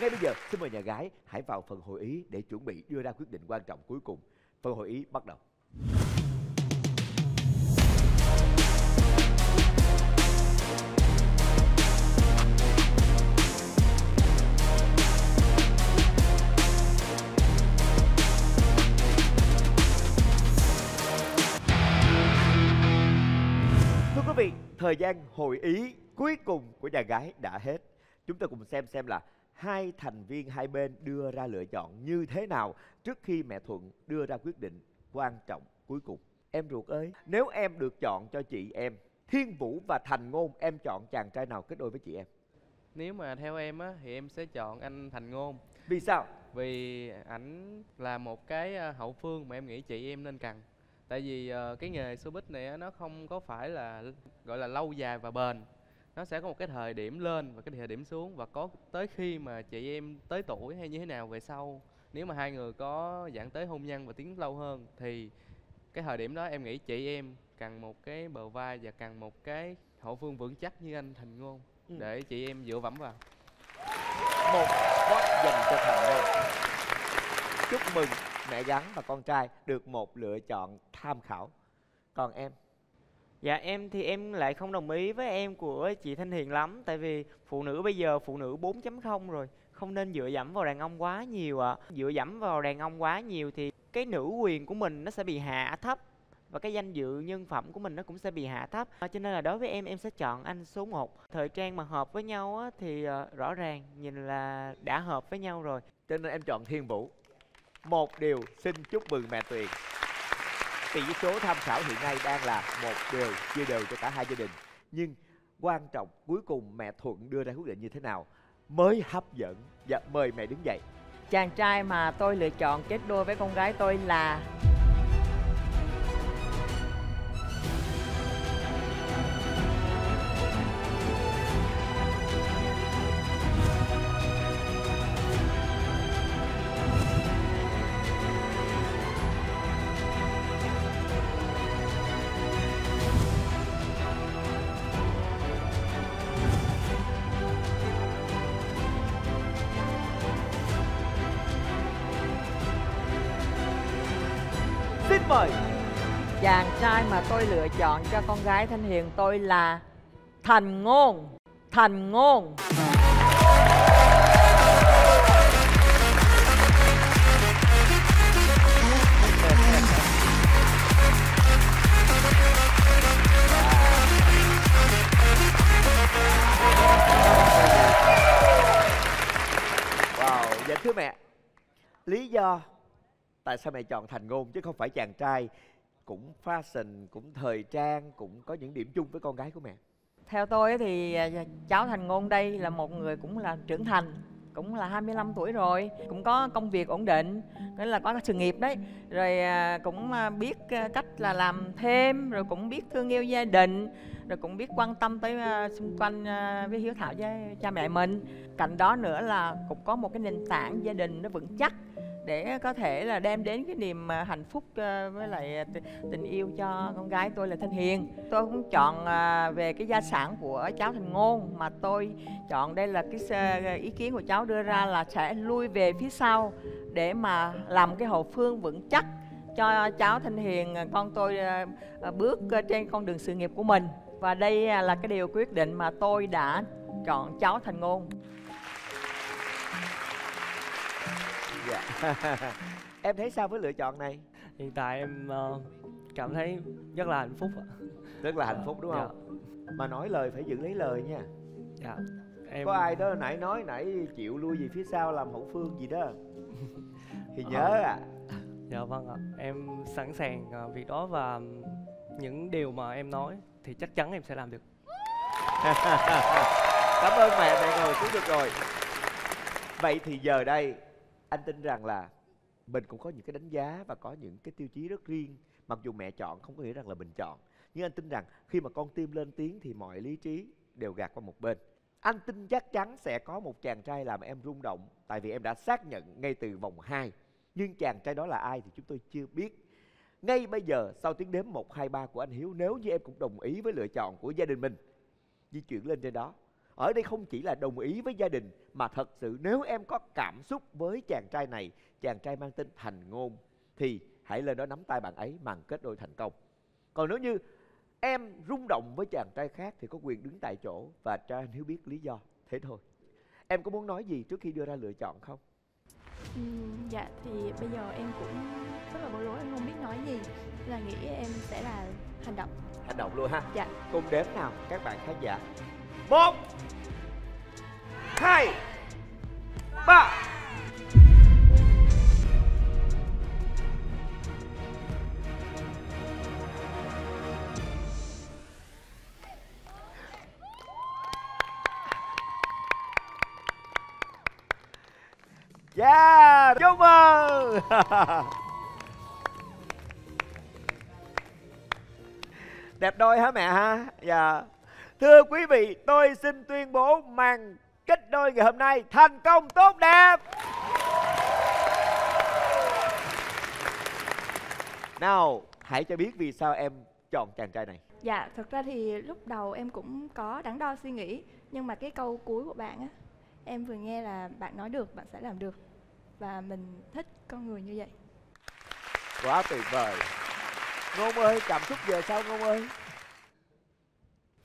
Ngay bây giờ xin mời nhà gái hãy vào phần hội ý để chuẩn bị đưa ra quyết định quan trọng cuối cùng. Phần hội ý bắt đầu. Thưa quý vị, thời gian hội ý cuối cùng của nhà gái đã hết. Chúng ta cùng xem xem là hai thành viên hai bên đưa ra lựa chọn như thế nào trước khi mẹ Thuận đưa ra quyết định quan trọng cuối cùng. Em ruột ơi, nếu em được chọn cho chị em Thiên Vũ và Thành Ngôn, em chọn chàng trai nào kết đôi với chị em? Nếu mà theo em á, thì em sẽ chọn anh Thành Ngôn. Vì sao? Vì ảnh là một cái hậu phương mà em nghĩ chị em nên cần. Tại vì cái nghề showbiz này nó không có phải là gọi là lâu dài và bền. Nó sẽ có một cái thời điểm lên và cái thời điểm xuống. Và có tới khi mà chị em tới tuổi hay như thế nào về sau, nếu mà hai người có dẫn tới hôn nhân và tiến lâu hơn, thì cái thời điểm đó em nghĩ chị em cần một cái bờ vai và cần một cái hậu phương vững chắc như anh Thành Ngôn. Ừ. Để chị em dựa vẫm vào. Một phút dành cho Thành Ngôn. Chúc mừng mẹ Gắn và con trai được một lựa chọn tham khảo. Còn em? Dạ em thì em lại không đồng ý với em của chị Thanh Hiền lắm. Tại vì phụ nữ bây giờ phụ nữ bốn chấm không rồi, không nên dựa dẫm vào đàn ông quá nhiều ạ. À. Dựa dẫm vào đàn ông quá nhiều thì cái nữ quyền của mình nó sẽ bị hạ thấp. Và cái danh dự nhân phẩm của mình nó cũng sẽ bị hạ thấp. Cho nên là đối với em, em sẽ chọn anh số một. Thời trang mà hợp với nhau á, thì rõ ràng nhìn là đã hợp với nhau rồi. Cho nên em chọn Thiên Vũ. Một điều xin chúc mừng mẹ Tuyền. Tỷ số tham khảo hiện nay đang là một đều, chia đều cho cả hai gia đình. Nhưng quan trọng cuối cùng mẹ Thuận đưa ra quyết định như thế nào mới hấp dẫn. Dạ, mời mẹ đứng dậy. Chàng trai mà tôi lựa chọn kết đôi với con gái tôi là... Chàng trai mà tôi lựa chọn cho con gái Thanh Hiền tôi là Thành Ngôn. Thành Ngôn. Wow, dạ thưa mẹ, lý do tại sao mẹ chọn Thành Ngôn chứ không phải chàng trai cũng fashion, cũng thời trang, cũng có những điểm chung với con gái của mẹ? Theo tôi thì cháu Thành Ngôn đây là một người cũng là trưởng thành, cũng là hai mươi lăm tuổi rồi, cũng có công việc ổn định, nghĩa là có sự nghiệp đấy, rồi cũng biết cách là làm thêm, rồi cũng biết thương yêu gia đình, rồi cũng biết quan tâm tới xung quanh với hiếu thảo với cha mẹ mình. Cạnh đó nữa là cũng có một cái nền tảng gia đình nó vững chắc để có thể là đem đến cái niềm hạnh phúc với lại tình yêu cho con gái tôi là Thanh Hiền. Tôi cũng chọn về cái gia sản của cháu Thành Ngôn, mà tôi chọn đây là cái ý kiến của cháu đưa ra là sẽ lui về phía sau để mà làm cái hậu phương vững chắc cho cháu Thanh Hiền, con tôi bước trên con đường sự nghiệp của mình. Và đây là cái điều quyết định mà tôi đã chọn cháu Thành Ngôn. Dạ. Em thấy sao với lựa chọn này? Hiện tại em uh, cảm thấy rất là hạnh phúc ạ. Rất là hạnh phúc đúng không? Dạ. Mà nói lời phải giữ lấy lời nha. Dạ. Em... Có ai đó nãy nói nãy chịu lui về phía sau làm hậu phương gì đó thì nhớ à. à. Dạ vâng ạ. Em sẵn sàng việc đó và những điều mà em nói thì chắc chắn em sẽ làm được. Cảm ơn mẹ, mẹ ngồi xuống được rồi. Vậy thì giờ đây anh tin rằng là mình cũng có những cái đánh giá và có những cái tiêu chí rất riêng. Mặc dù mẹ chọn không có nghĩa rằng là mình chọn, nhưng anh tin rằng khi mà con tim lên tiếng thì mọi lý trí đều gạt qua một bên. Anh tin chắc chắn sẽ có một chàng trai làm em rung động, tại vì em đã xác nhận ngay từ vòng hai. Nhưng chàng trai đó là ai thì chúng tôi chưa biết. Ngay bây giờ sau tiếng đếm một, hai, ba của anh Hiếu, nếu như em cũng đồng ý với lựa chọn của gia đình mình, di chuyển lên trên đó. Ở đây không chỉ là đồng ý với gia đình, mà thật sự nếu em có cảm xúc với chàng trai này, chàng trai mang tên Thành Ngôn, thì hãy lên đó nắm tay bạn ấy, màn kết đôi thành công. Còn nếu như em rung động với chàng trai khác thì có quyền đứng tại chỗ và cho anh Hiếu biết lý do. Thế thôi. Em có muốn nói gì trước khi đưa ra lựa chọn không? Ừ, dạ thì bây giờ em cũng rất là bối rối, em không biết nói gì. Là nghĩ em sẽ là hành động. Hành động luôn ha. Dạ. Cùng đếm nào các bạn khán giả. Một, hai, ba. Yeah, chúc mừng. Đẹp đôi hả mẹ ha? Dạ. Thưa quý vị, tôi xin tuyên bố màn kết đôi ngày hôm nay thành công tốt đẹp. Nào, hãy cho biết vì sao em chọn chàng trai này. Dạ, thật ra thì lúc đầu em cũng có đắn đo suy nghĩ, nhưng mà cái câu cuối của bạn á, em vừa nghe là bạn nói được, bạn sẽ làm được. Và mình thích con người như vậy. Quá tuyệt vời. Ngôn ơi, cảm xúc về sao Ngôn ơi?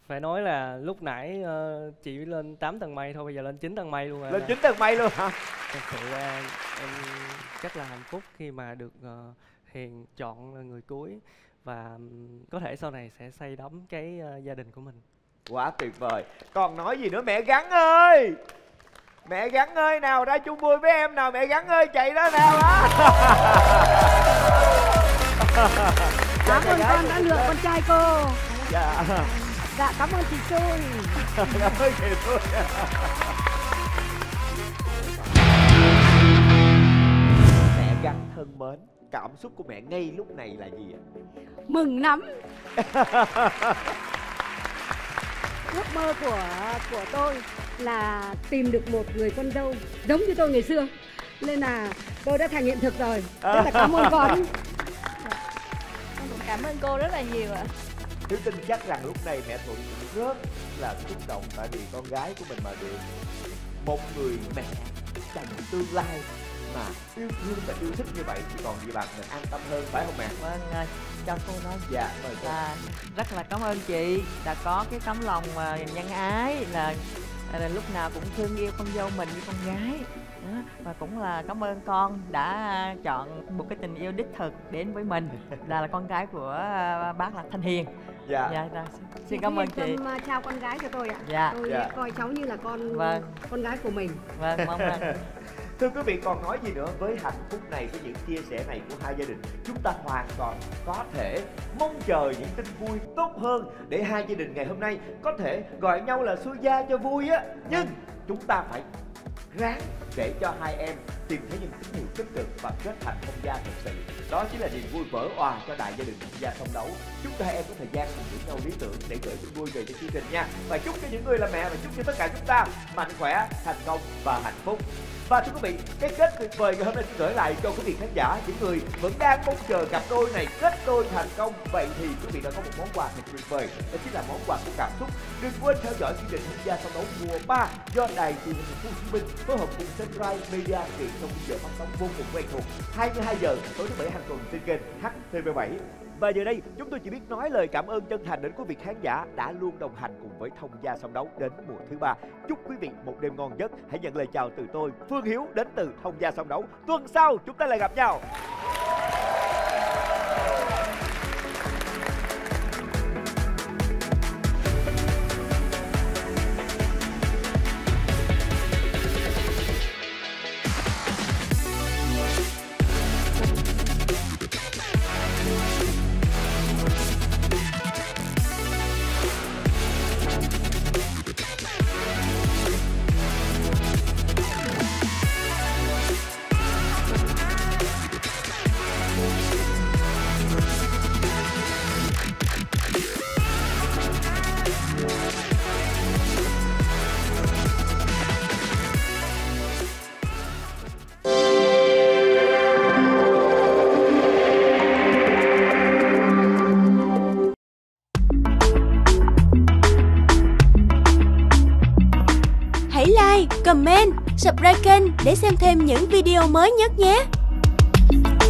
Phải nói là lúc nãy uh, chị lên tám tầng mây thôi, bây giờ lên chín tầng mây luôn rồi. Lên chín tầng mây luôn hả? Thật sự là em rất là hạnh phúc khi mà được uh, Hiền chọn là người cuối. Và um, có thể sau này sẽ xây đắm cái uh, gia đình của mình. Quá tuyệt vời. Còn nói gì nữa mẹ Gắng ơi? Mẹ Gắng ơi nào, ra chung vui với em nào mẹ Gắng ơi, chạy đó nào đó. Cảm ơn con đã lựa con trai cô. Dạ. Dạ cảm ơn chị Xuôi. Cảm ơn chị Xuôi. Mẹ Gắng thân mến, cảm xúc của mẹ ngay lúc này là gì ạ? Mừng lắm. Ước mơ của của tôi là tìm được một người con dâu giống như tôi ngày xưa, nên là tôi đã thành hiện thực rồi. Rất là cảm ơn con. Con cũng cảm ơn cô rất là nhiều ạ. Hiếu tin chắc rằng lúc này mẹ Thuận rất là xúc động, tại vì con gái của mình mà được một người mẹ dành tương lai mà yêu thương và yêu thích như vậy thì còn gì bằng, mình an tâm hơn phải không mẹ? Vâng, cho cô nói. Dạ mời cô. À, rất là cảm ơn chị đã có cái tấm lòng mà nhân ái, là là lúc nào cũng thương yêu con dâu mình như con gái. Và cũng là cảm ơn con đã chọn một cái tình yêu đích thực đến với mình, là là con gái của bác là Thanh Hiền. Dạ. Dạ rồi. Xin cảm ơn chị. Chào con gái cho tôi ạ. Dạ. Tôi dạ. coi cháu như là con vâng. con gái của mình. Vâng, mong là. Thưa quý vị, còn nói gì nữa, với hạnh phúc này, với những chia sẻ này của hai gia đình, chúng ta hoàn toàn có thể mong chờ những tin vui tốt hơn để hai gia đình ngày hôm nay có thể gọi nhau là xuôi gia cho vui á. Nhưng chúng ta phải ráng để cho hai em tìm thấy những tín hiệu tích cực và kết thành thông gia thật sự. Đó chính là niềm vui vỡ òa cho đại gia đình Thông Gia Song Đấu. Chúc hai em có thời gian cùng những nhau lý tưởng để gửi tin vui về cho chương trình nha. Và chúc cho những người làm mẹ, và chúc cho tất cả chúng ta mạnh khỏe, thành công và hạnh phúc. Và thưa quý vị, cái kết tuyệt vời ngày hôm nay trở lại cho quý vị khán giả, những người vẫn đang mong chờ cặp đôi này kết đôi thành công. Vậy thì quý vị đã có một món quà thật tuyệt vời, đó chính là món quà của cảm xúc. Đừng quên theo dõi chương trình Thông Gia Song Đấu mùa ba do Đài Truyền hình Thành phố Hồ Chí Minh phối hợp cùng Sunrise Media hiện trong giờ phát sóng vô cùng quen thuộc hai mươi hai giờ tối thứ bảy hàng tuần trên kênh H T V bảy. Và giờ đây chúng tôi chỉ biết nói lời cảm ơn chân thành đến quý vị khán giả đã luôn đồng hành cùng với Thông Gia Song Đấu đến mùa thứ ba. Chúc quý vị một đêm ngon giấc. Hãy nhận lời chào từ tôi Phương Hiếu đến từ Thông Gia Song Đấu. Tuần sau chúng ta lại gặp nhau. comment, subscribe kênh để xem thêm những video mới nhất nhé.